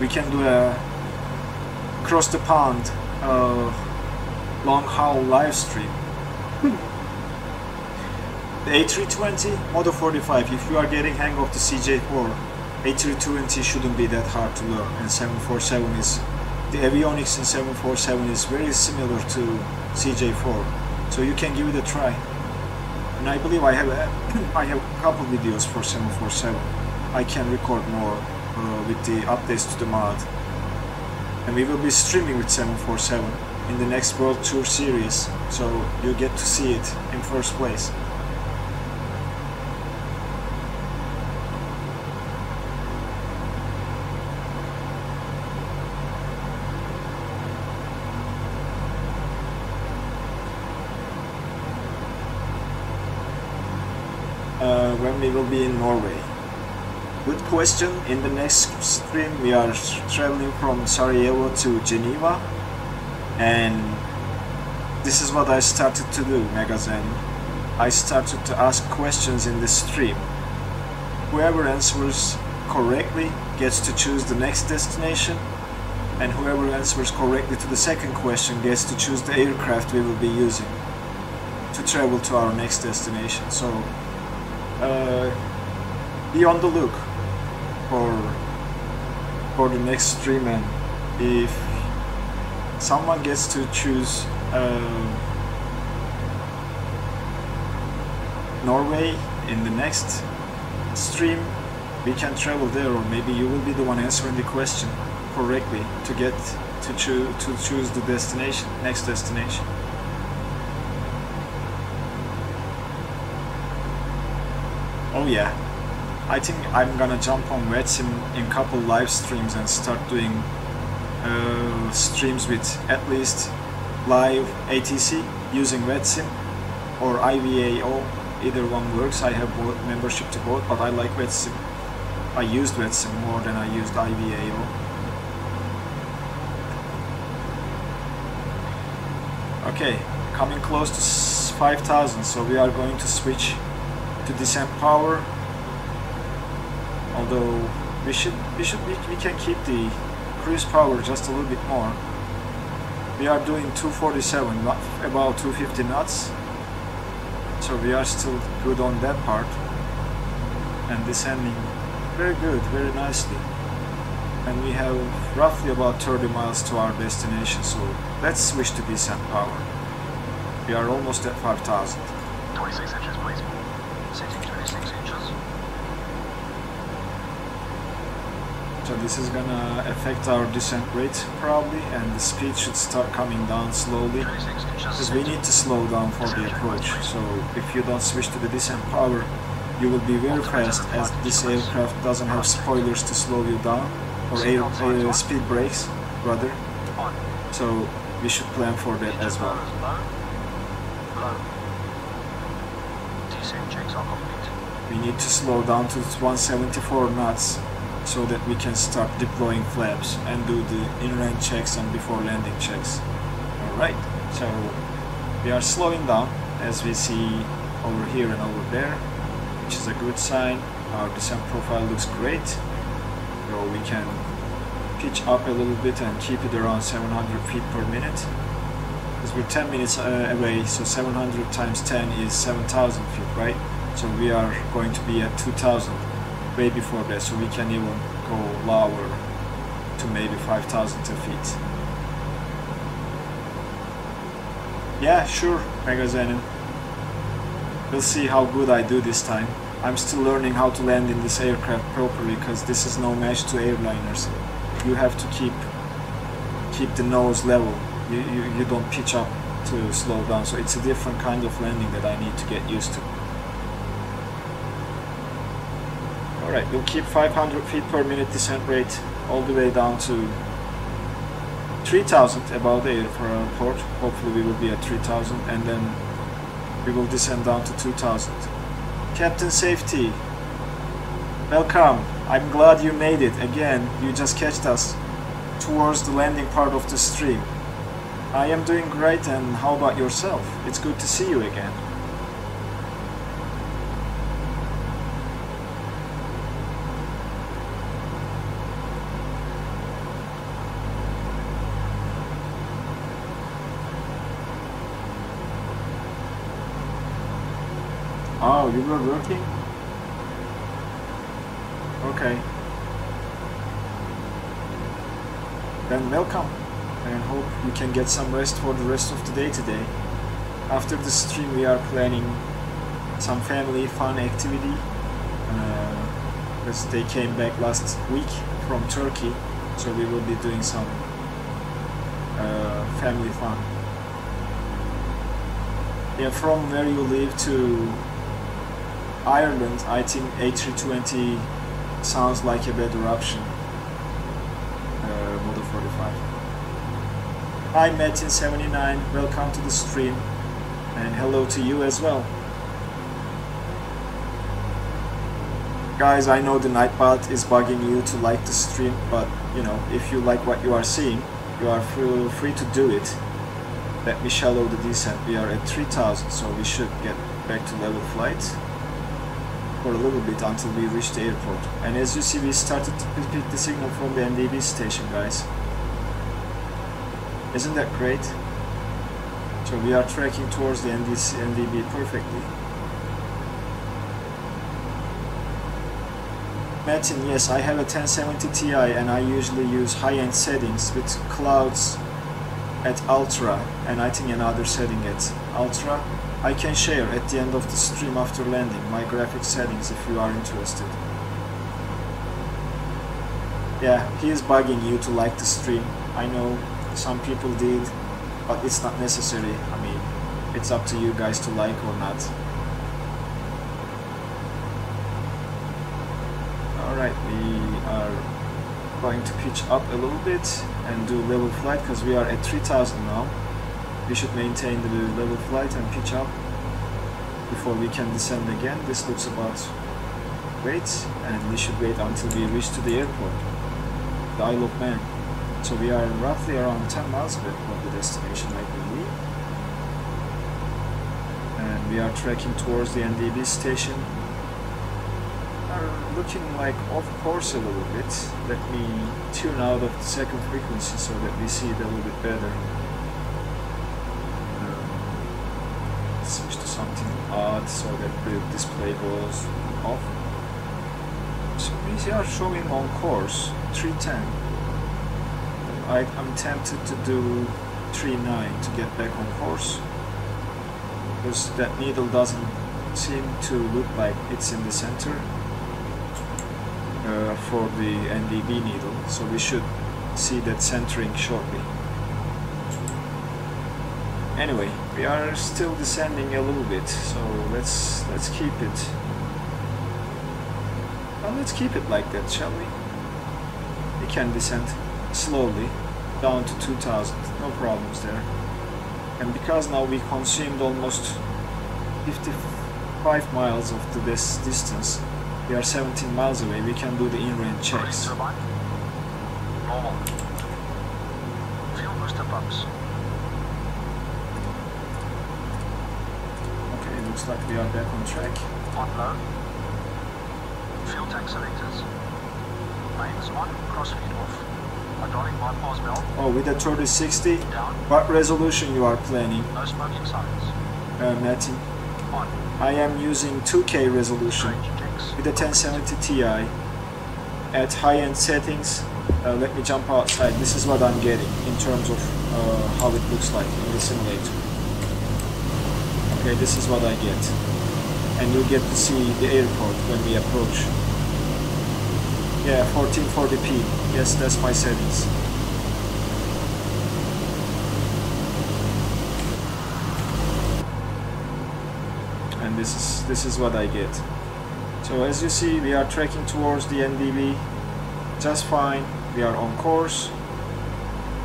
We can do a cross the pond long haul live stream. The A320 Modo 45, if you are getting hang of the CJ4, A320 shouldn't be that hard to learn, and 747 is, the avionics in 747 is very similar to CJ4, so you can give it a try. And I believe I have a couple videos for 747. I can record more with the updates to the mod, and we will be streaming with 747 in the next World Tour series, so you get to see it in first place. When we will be in Norway. Good question. In the next stream we are traveling from Sarajevo to Geneva, and this is what I started to do, MegaZen. I started to ask questions in the stream. Whoever answers correctly gets to choose the next destination, and whoever answers correctly to the second question gets to choose the aircraft we will be using to travel to our next destination. So be on the look for the next stream, and if someone gets to choose Norway in the next stream, we can travel there, or maybe you will be the one answering the question correctly to get to choose the destination, next destination. Oh yeah, I think I'm gonna jump on WetSim in a couple live streams and start doing streams with at least live ATC using WetSim or IVAO, either one works. I have both membership to both, but I like WetSim. I used WetSim more than I used IVAO. Okay, coming close to 5000, so we are going to switch to descent power, although we can keep the cruise power just a little bit more. We are doing 247, not about 250 knots, so we are still good on that part, and descending very good, very nicely, and we have roughly about 30 miles to our destination, so let's switch to descent power. We are almost at 5000. 26 inches please. Setting 26 inches. So this is gonna affect our descent rate probably, and the speed should start coming down slowly because we need to slow down for the approach. So if you don't switch to the descent power, you will be very fast, as this aircraft doesn't have spoilers to slow you down, or air speed brakes rather, so we should plan for that as well. We need to slow down to 174 knots so that we can start deploying flaps and do the in-ramp checks and before landing checks. Alright, so we are slowing down as we see over here and over there, which is a good sign. Our descent profile looks great, so we can pitch up a little bit and keep it around 700 feet per minute, because we're 10 minutes away, so 700 times 10 is 7,000 feet, right? So we are going to be at 2,000 way before that, so we can even go lower to maybe 5,000 feet. Yeah, sure, MegaZenon. We'll see how good I do this time. I'm still learning how to land in this aircraft properly, because this is no match to airliners. You have to keep the nose level. You don't pitch up to slow down, so it's a different kind of landing that I need to get used to. Alright, we'll keep 500 feet per minute descent rate all the way down to 3,000 above the airport. Hopefully we will be at 3,000, and then we will descend down to 2,000. Captain Safety, welcome. I'm glad you made it. Again, you just catched us towards the landing part of the stream. I am doing great, and how about yourself? It's good to see you again. Oh, you were working? Okay. Then welcome, and hope you can get some rest for the rest of the day today. After the stream we are planning some family fun activity, as they came back last week from Turkey, so we will be doing some family fun. Yeah, from where you live to Ireland, I think A320 sounds like a better option. Modo45. Hi Metin79, welcome to the stream, and hello to you as well. Guys, I know the Nightbot is bugging you to like the stream, but you know, if you like what you are seeing, you are free to do it. Let me shallow the descent. We are at 3,000, so we should get back to level flight for a little bit until we reach the airport. And as you see, we started to pick the signal from the MDB station, guys. Isn't that great? So we are tracking towards the MDB perfectly. Martin, yes, I have a 1070 Ti and I usually use high-end settings with clouds at ultra, and I think another setting at ultra. I can share at the end of the stream after landing my graphic settings if you are interested. Yeah, he is bugging you to like the stream. I know some people did, but it's not necessary. I mean, it's up to you guys to like or not. Alright, we are going to pitch up a little bit and do level flight, because we are at 3,000 now. We should maintain the level flight and pitch up before we can descend again. This looks about great, and we should wait until we reach to the airport, the Isle of Man. So we are roughly around 10 miles away from the destination, I believe. And we are trekking towards the NDB station. Are looking like off course a little bit. Let me tune out of the second frequency so that we see it a little bit better. Switch to something odd so that the display goes off. So we are showing on course 310. I'm tempted to do 39 to get back on course, because that needle doesn't seem to look like it's in the center for the NDB needle, so we should see that centering shortly. Anyway, we are still descending a little bit, so let's keep it. Well, let's keep it like that, shall we? We can descend slowly down to 2,000, no problems there. And because now we consumed almost 55 miles of this distance, we are 17 miles away, we can do the in-range checks. Turbine. Normal. Zero booster pumps. Okay, it looks like we are back on track. On low. fuel tank selectors. Mains on, crossfeed off. Hydraulic bypass valve. Oh, with a 3060? Down. What resolution you are planning? No smoking signs. Matty. On. I am using 2K resolution with a 1070 Ti. At high-end settings, let me jump outside. This is what I'm getting in terms of how it looks like in the simulator. Okay, this is what I get. And you get to see the airport when we approach. Yeah, 1440p. Yes, that's my settings. And this is what I get. So as you see, we are tracking towards the NDB just fine. We are on course.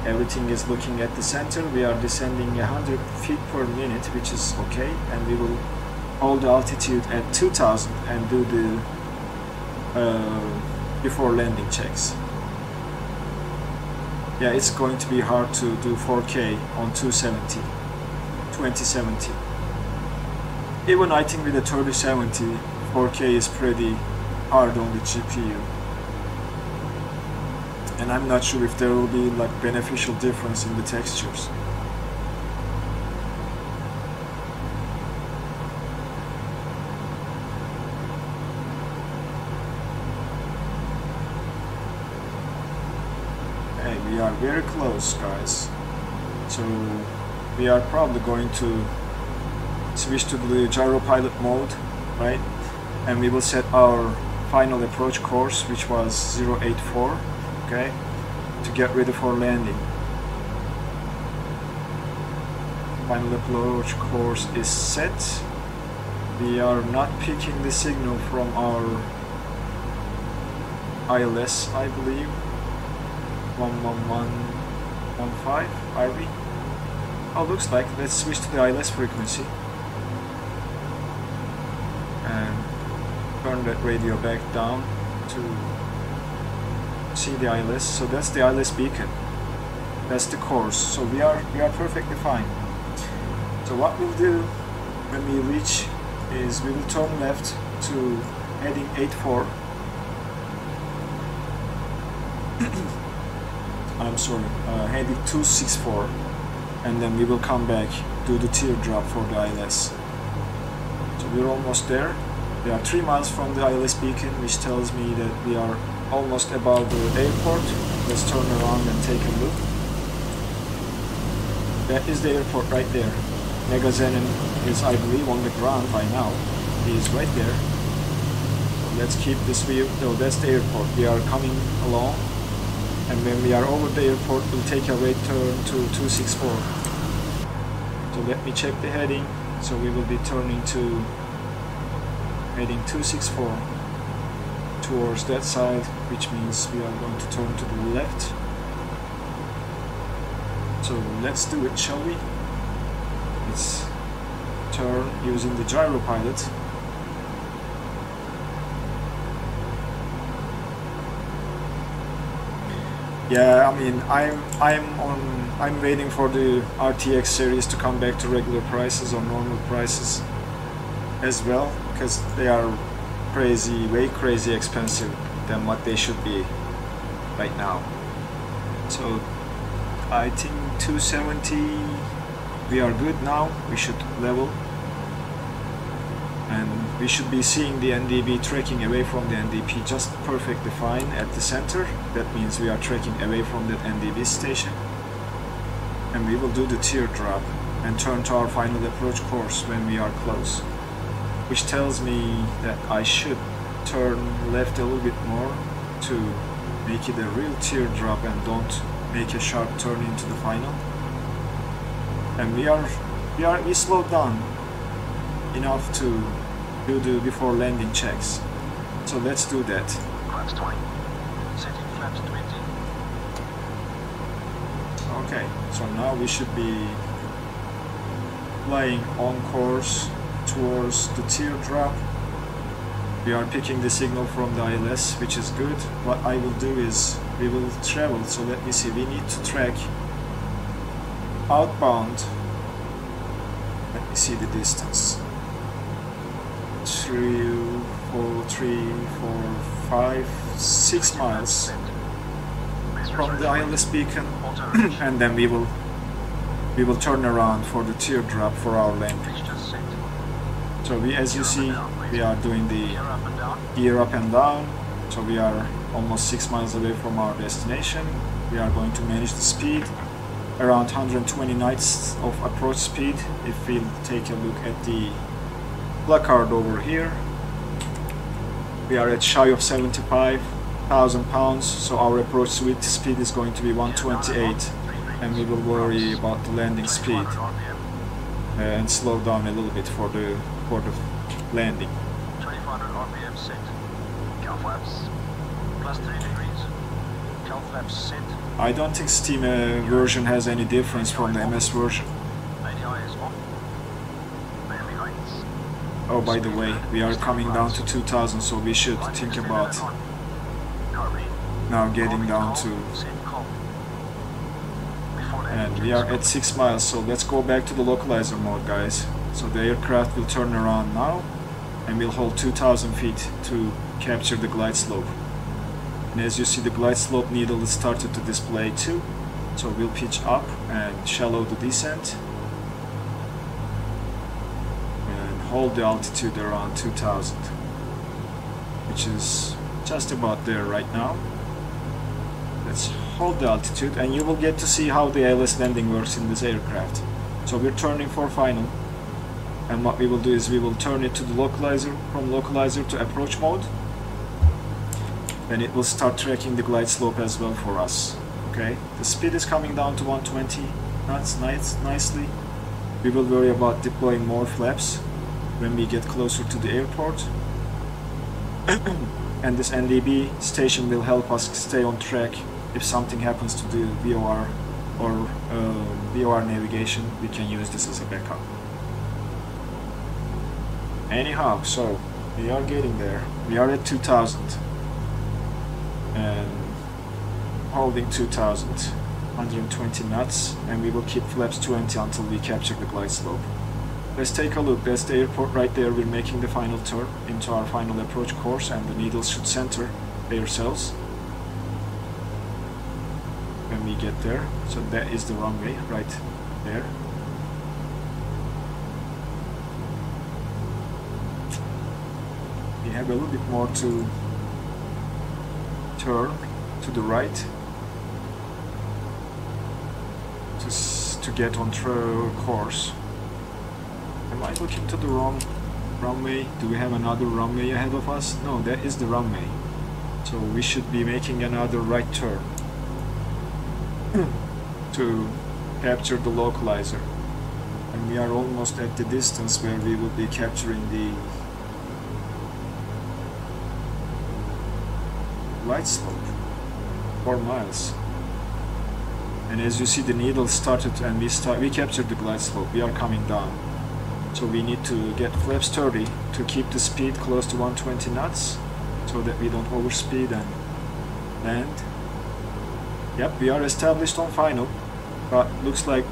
Everything is looking at the center. We are descending 100 feet per minute, which is okay, and we will hold the altitude at 2000 and do the before landing checks. Yeah, it's going to be hard to do 4K on 2070. Even I think with the 3070, 4K is pretty hard on the GPU. And I'm not sure if there will be like beneficial difference in the textures. We are very close, guys, so we are probably going to switch to the gyro pilot mode, right? And we will set our final approach course, which was 084, okay, to get ready for landing. Final approach course is set. We are not picking the signal from our ILS, I believe. 11115, are we? Oh, looks like. Let's switch to the ILS frequency and turn that radio back down to see the ILS. So that's the ILS beacon. That's the course. So we are perfectly fine. So what we'll do when we reach is we will turn left to heading 84. I'm sorry, heading 264, and then we will come back, do the teardrop for the ILS. So we're almost there. We are 3 miles from the ILS beacon, which tells me that we are almost above the airport. Let's turn around and take a look. That is the airport right there. MegaZenon is, I believe, on the ground by now. He is right there. So let's keep this view. No, that's the airport. We are coming along. And when we are over the airport, we'll take a right turn to 264. So let me check the heading. So we will be turning to heading 264 towards that side, which means we are going to turn to the left. So let's do it, shall we? Let's turn using the gyro pilot. Yeah, I mean, I'm waiting for the RTX series to come back to regular prices or normal prices as well, because they are crazy, way crazy expensive than what they should be right now. So I think 270, we are good now. We should level, and we should be seeing the NDB tracking away from the NDP just perfectly fine at the center. That means we are tracking away from that NDB station, and we will do the teardrop and turn to our final approach course when we are close, which tells me that I should turn left a little bit more to make it a real teardrop and don't make a sharp turn into the final. And we slowed down enough to do the before landing checks. So let's do that. Flaps 20. Setting flaps 20. Okay, so now we should be flying on course towards the teardrop. We are picking the signal from the ILS, which is good. What I will do is we will travel. So let me see, we need to track outbound. Let me see the distance. 6 miles from the island of Beacon, and then we will turn around for the teardrop for our landing. So we, as you see, we are doing the gear up and down. So we are almost 6 miles away from our destination. We are going to manage the speed around 120 knots of approach speed. If we'll take a look at the placard over here, we are at shy of 75,000 pounds, so our approach speed is going to be 128, and we will worry about the landing speed and slow down a little bit for the landing. 2500 RPM set. Cow flaps +3 degrees. Cow flaps set. I don't think Steam version has any difference from the MS version. Oh, by the way, we are coming down to 2000, so we should think about now getting down to, and we are at 6 miles, so let's go back to the localizer mode, guys. So the aircraft will turn around now, and we'll hold 2000 feet to capture the glide slope. And as you see, the glide slope needle is started to display too, so we'll pitch up and shallow the descent. Hold the altitude around 2000, which is just about there right now. Let's hold the altitude, and you will get to see how the ILS landing works in this aircraft. So we're turning for final, and what we will do is we will turn it to the localizer, from localizer to approach mode, and it will start tracking the glide slope as well for us. Okay, the speed is coming down to 120 knots nicely. We will worry about deploying more flaps when we get closer to the airport. And this NDB station will help us stay on track. If something happens to the VOR or VOR navigation, we can use this as a backup. Anyhow, so we are getting there. We are at 2000 and holding 2000, 120 knots, and we will keep flaps 20 until we capture the glide slope. Let's take a look. That's the airport right there. We're making the final turn into our final approach course, and the needles should center themselves when we get there. So that is the runway right there. We have a little bit more to turn to the right to get on course. Am I looking to the wrong runway? Do we have another runway ahead of us? No, that is the runway. So we should be making another right turn to capture the localizer. And we are almost at the distance where we will be capturing the glide slope. 4 miles. And as you see, the needle started, and we captured the glide slope. We are coming down. So we need to get flaps 30 to keep the speed close to 120 knots so that we don't overspeed and land. Yep, we are established on final, but looks like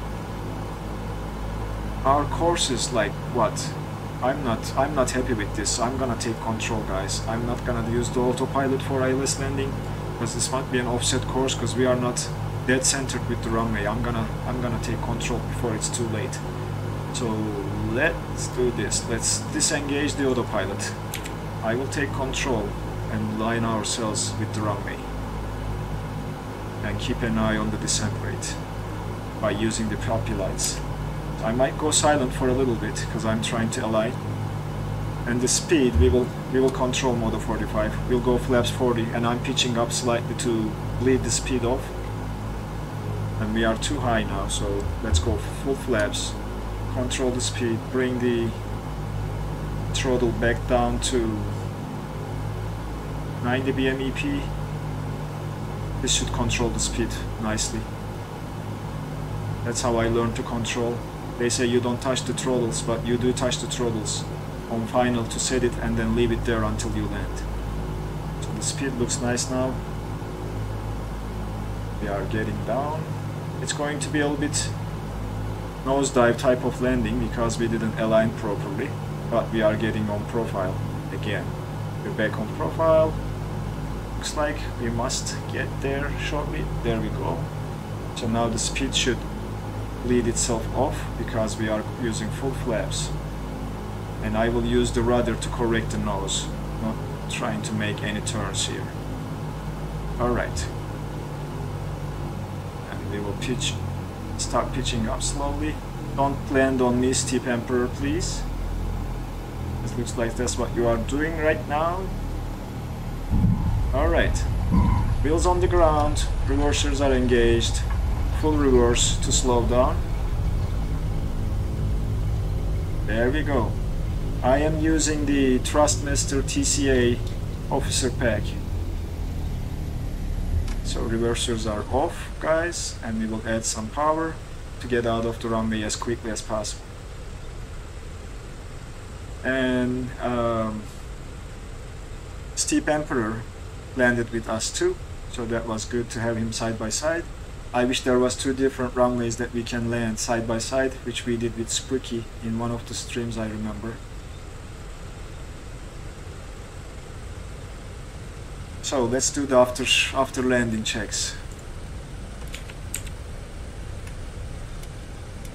our course is like what? I'm not happy with this. I'm gonna take control, guys. I'm not gonna use the autopilot for ILS landing, because this might be an offset course, because we are not dead centered with the runway. I'm gonna take control before it's too late. So let's do this. Let's disengage the autopilot. I will take control and line ourselves with the runway and keep an eye on the descent rate by using the puppy lights. I might go silent for a little bit because I'm trying to align. And the speed we will control Modo45. We'll go flaps 40, and I'm pitching up slightly to lead the speed off. And we are too high now, so let's go full flaps. Control the speed, bring the throttle back down to 9 dBm EP. This should control the speed nicely. That's how I learned to control. They say you don't touch the throttles, but you do touch the throttles on final to set it and then leave it there until you land. So the speed looks nice now. We are getting down. It's going to be a little bit nosedive type of landing because we didn't align properly. but we are getting on profile again. We're back on profile. Looks like we must get there shortly. There we go. So now the speed should lead itself off because we are using full flaps. And I will use the rudder to correct the nose, not trying to make any turns here. Alright. And we will pitch, start pitching up slowly. Don't land on me, Steve Emperor, please. It looks like that's what you are doing right now. Alright. Wheels on the ground, reversers are engaged. Full reverse to slow down. There we go. I am using the Thrustmaster TCA officer pack. So reversers are off, guys, and we will add some power to get out of the runway as quickly as possible. And Steve Emperor landed with us too, so that was good to have him side by side. I wish there was two different runways that we can land side by side, which we did with Spooky in one of the streams I remember. So let's do the after landing checks.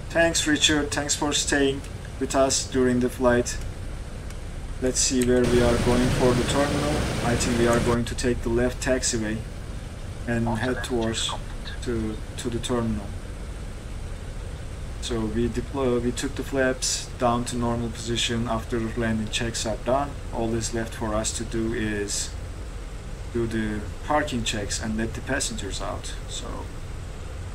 Thanks Richard, thanks for staying with us during the flight. Let's see where we are going for the terminal. I think we are going to take the left taxiway and head towards to the terminal. So we took the flaps down to normal position after landing checks are done. All that's left for us to do is do the parking checks and let the passengers out. So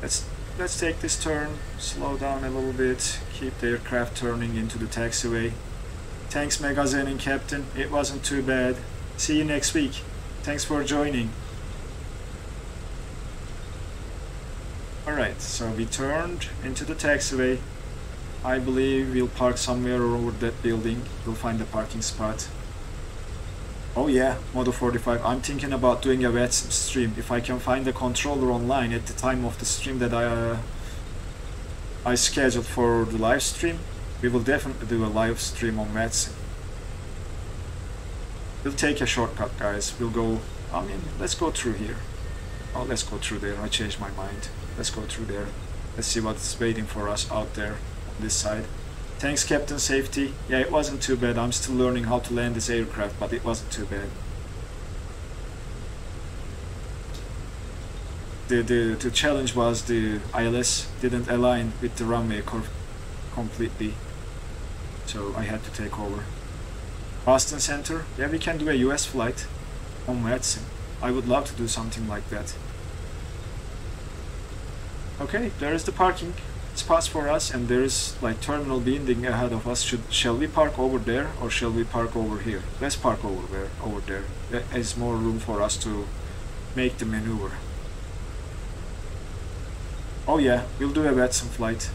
let's take this turn, slow down a little bit, keep the aircraft turning into the taxiway. Thanks MegaZenon Captain, it wasn't too bad. See you next week. Thanks for joining. Alright, so we turned into the taxiway. I believe we'll park somewhere over that building. We'll find a parking spot. Oh yeah, Modo45, I'm thinking about doing a WetSim stream. If I can find the controller online at the time of the stream that I scheduled for the live stream, we will definitely do a live stream on WetSim. We'll take a shortcut, guys. We'll go, let's go through here. Oh, let's go through there. I changed my mind. Let's go through there. Let's see what's waiting for us out there on this side. Thanks Captain Safety. Yeah, it wasn't too bad. I'm still learning how to land this aircraft, but it wasn't too bad. The challenge was the ILS didn't align with the runway curve completely, so I had to take over. Boston Center. Yeah, we can do a US flight on WetSim. I would love to do something like that. Okay, there is the parking spots for us, and there is like terminal building ahead of us. Shall we park over there or shall we park over here? Let's park over there. There is more room for us to make the maneuver. Oh yeah, we'll do a WetSim flight.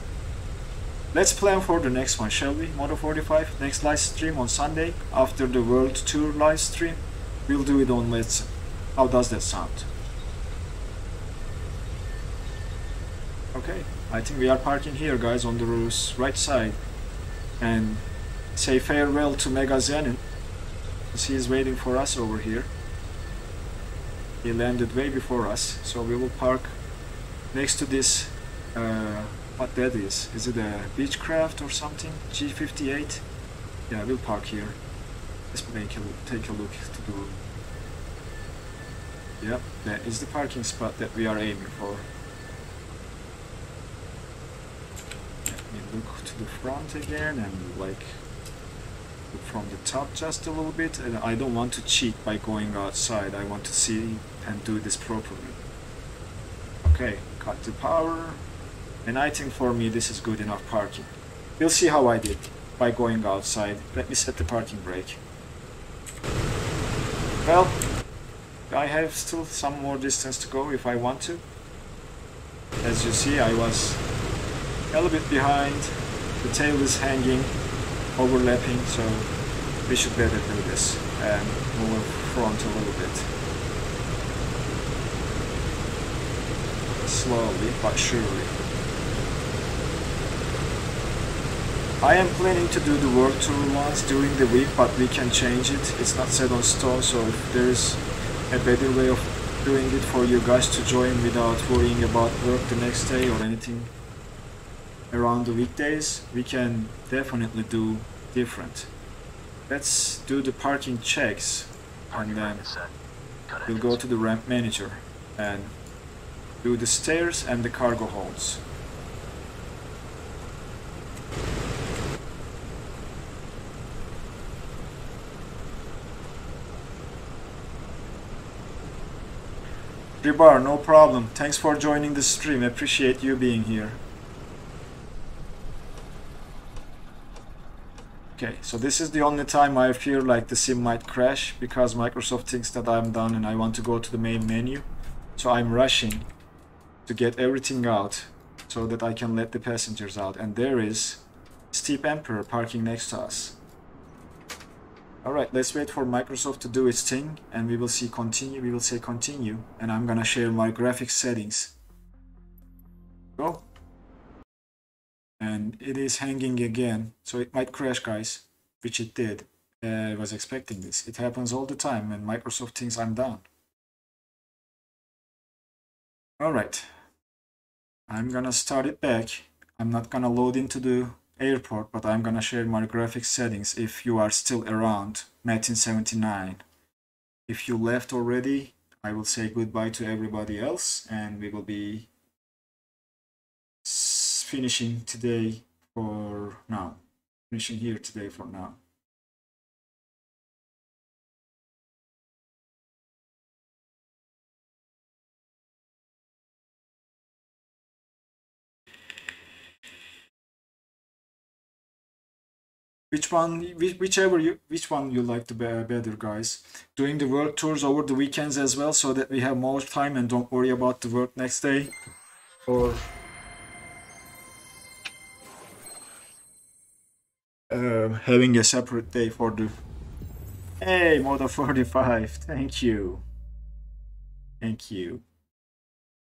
Let's plan for the next one, shall we? Modo45, next live stream on Sunday after the World Tour live stream. We'll do it on WetSim. How does that sound? Okay, I think we are parking here, guys, on the right side, and say farewell to MegaZenon, because he is waiting for us over here. He landed way before us, so we will park next to this, what that is it a Beechcraft or something, G58? Yeah, we'll park here. Let's take a look to the room. Yep, that is the parking spot that we are aiming for. Look to the front again and like look from the top just a little bit, and I don't want to cheat by going outside. I want to see and do this properly. Okay, cut the power, and I think for me this is good enough parking. We'll see how I did by going outside. Let me set the parking brake. Well, I have still some more distance to go if I want to. As you see, I was a little bit behind, the tail is hanging, overlapping, so we should better do this and move front a little bit. Slowly but surely. I am planning to do the work tour once during the week, but we can change it. It's not set on stone, so if there is a better way of doing it for you guys to join without worrying about work the next day or anything around the weekdays, we can definitely do different. Let's do the parking checks and then we'll go to the ramp manager and do the stairs and the cargo holds. Ribar, no problem. Thanks for joining the stream. Appreciate you being here. Okay, so this is the only time I feel like the sim might crash because Microsoft thinks that I'm done and I want to go to the main menu. So I'm rushing to get everything out so that I can let the passengers out. And there is Steve Emperor parking next to us. Alright, let's wait for Microsoft to do its thing and we will see continue, we will say continue, and I'm gonna share my graphics settings. Go. And it is hanging again, so it might crash, guys, which it did. I was expecting this. It happens all the time when Microsoft thinks I'm down. Alright, I'm gonna start it back. I'm not gonna load into the airport, but I'm gonna share my graphics settings if you are still around, 1979. If you left already, I will say goodbye to everybody else and we will be finishing today for now. Finishing here today for now. Whichever one you like to be better, guys. Doing the work tours over the weekends as well, so that we have more time and don't worry about the work next day or having a separate day for the... Hey, Modo45, thank you. Thank you.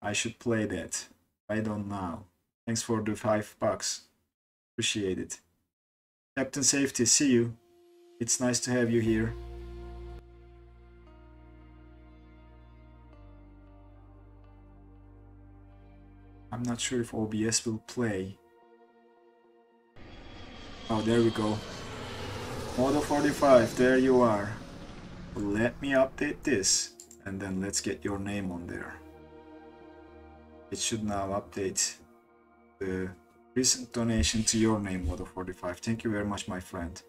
I should play that. I don't know. Thanks for the $5. Appreciate it. Captain Safety, see you. It's nice to have you here. I'm not sure if OBS will play. Oh, there we go. Modo45, there you are. Let me update this and then let's get your name on there. It should now update the recent donation to your name, Modo45. Thank you very much, my friend.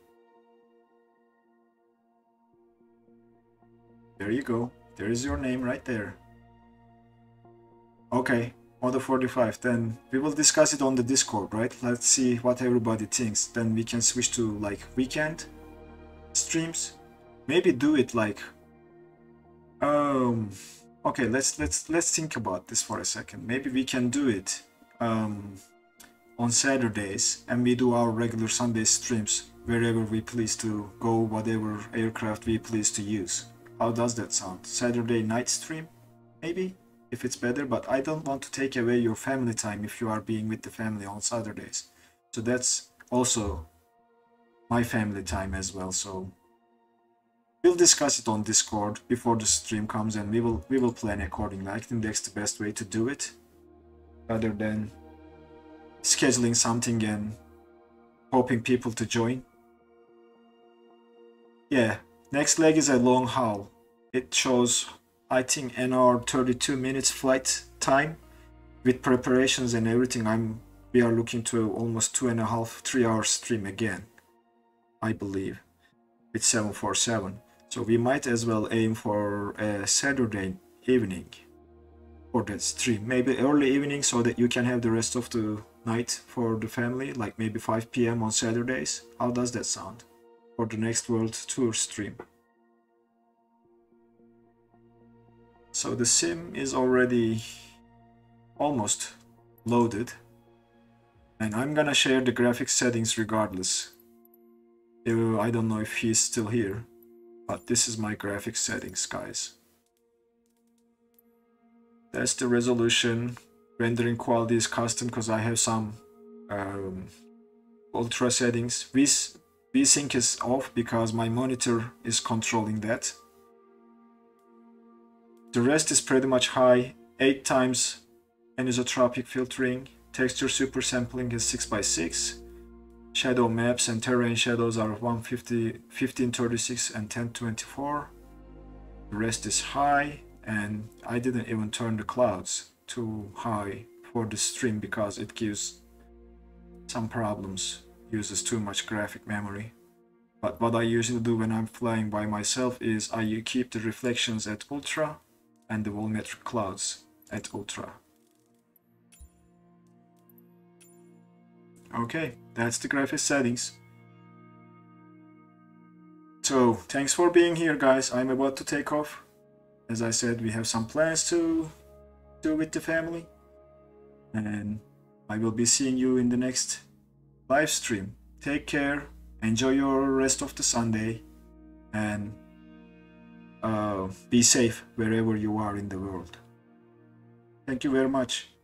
There you go. There is your name right there. Okay. Modo45, then we will discuss it on the Discord, right? Let's see what everybody thinks. Then we can switch to like weekend streams. Maybe do it like okay, let's think about this for a second. Maybe we can do it on Saturdays and we do our regular Sunday streams wherever we please to go, whatever aircraft we please to use. How does that sound? Saturday night stream, maybe? If it's better, but I don't want to take away your family time if you are being with the family on Saturdays. So that's also my family time as well. So we'll discuss it on Discord before the stream comes and we will plan accordingly. I think that's the best way to do it rather than scheduling something and hoping people to join. Yeah, next leg is a long haul. It shows, I think, an hour 32 minutes flight time with preparations and everything. We are looking to almost 2.5–3 hour stream again, I believe, with 747. So we might as well aim for a Saturday evening for that stream, maybe early evening, so that you can have the rest of the night for the family, like maybe 5 PM on Saturdays. How does that sound for the next world tour stream? So the sim is already almost loaded and I'm gonna share the graphics settings regardless. I don't know if he's still here, but this is my graphics settings, guys. That's the resolution. Rendering quality is custom because I have some ultra settings. VSync is off because my monitor is controlling that. The rest is pretty much high. 8 times anisotropic filtering. Texture super sampling is 6x6. Shadow maps and terrain shadows are 150, 1536 and 1024. The rest is high, and I didn't even turn the clouds to high for the stream because it gives some problems, uses too much graphic memory. But what I usually do when I'm flying by myself is I keep the reflections at ultra and the volumetric clouds at ultra. Okay, that's the graphics settings. So thanks for being here, guys. I'm about to take off. As I said, we have some plans to do with the family, and I will be seeing you in the next live stream. Take care, enjoy your rest of the Sunday, and be safe wherever you are in the world. Thank you very much.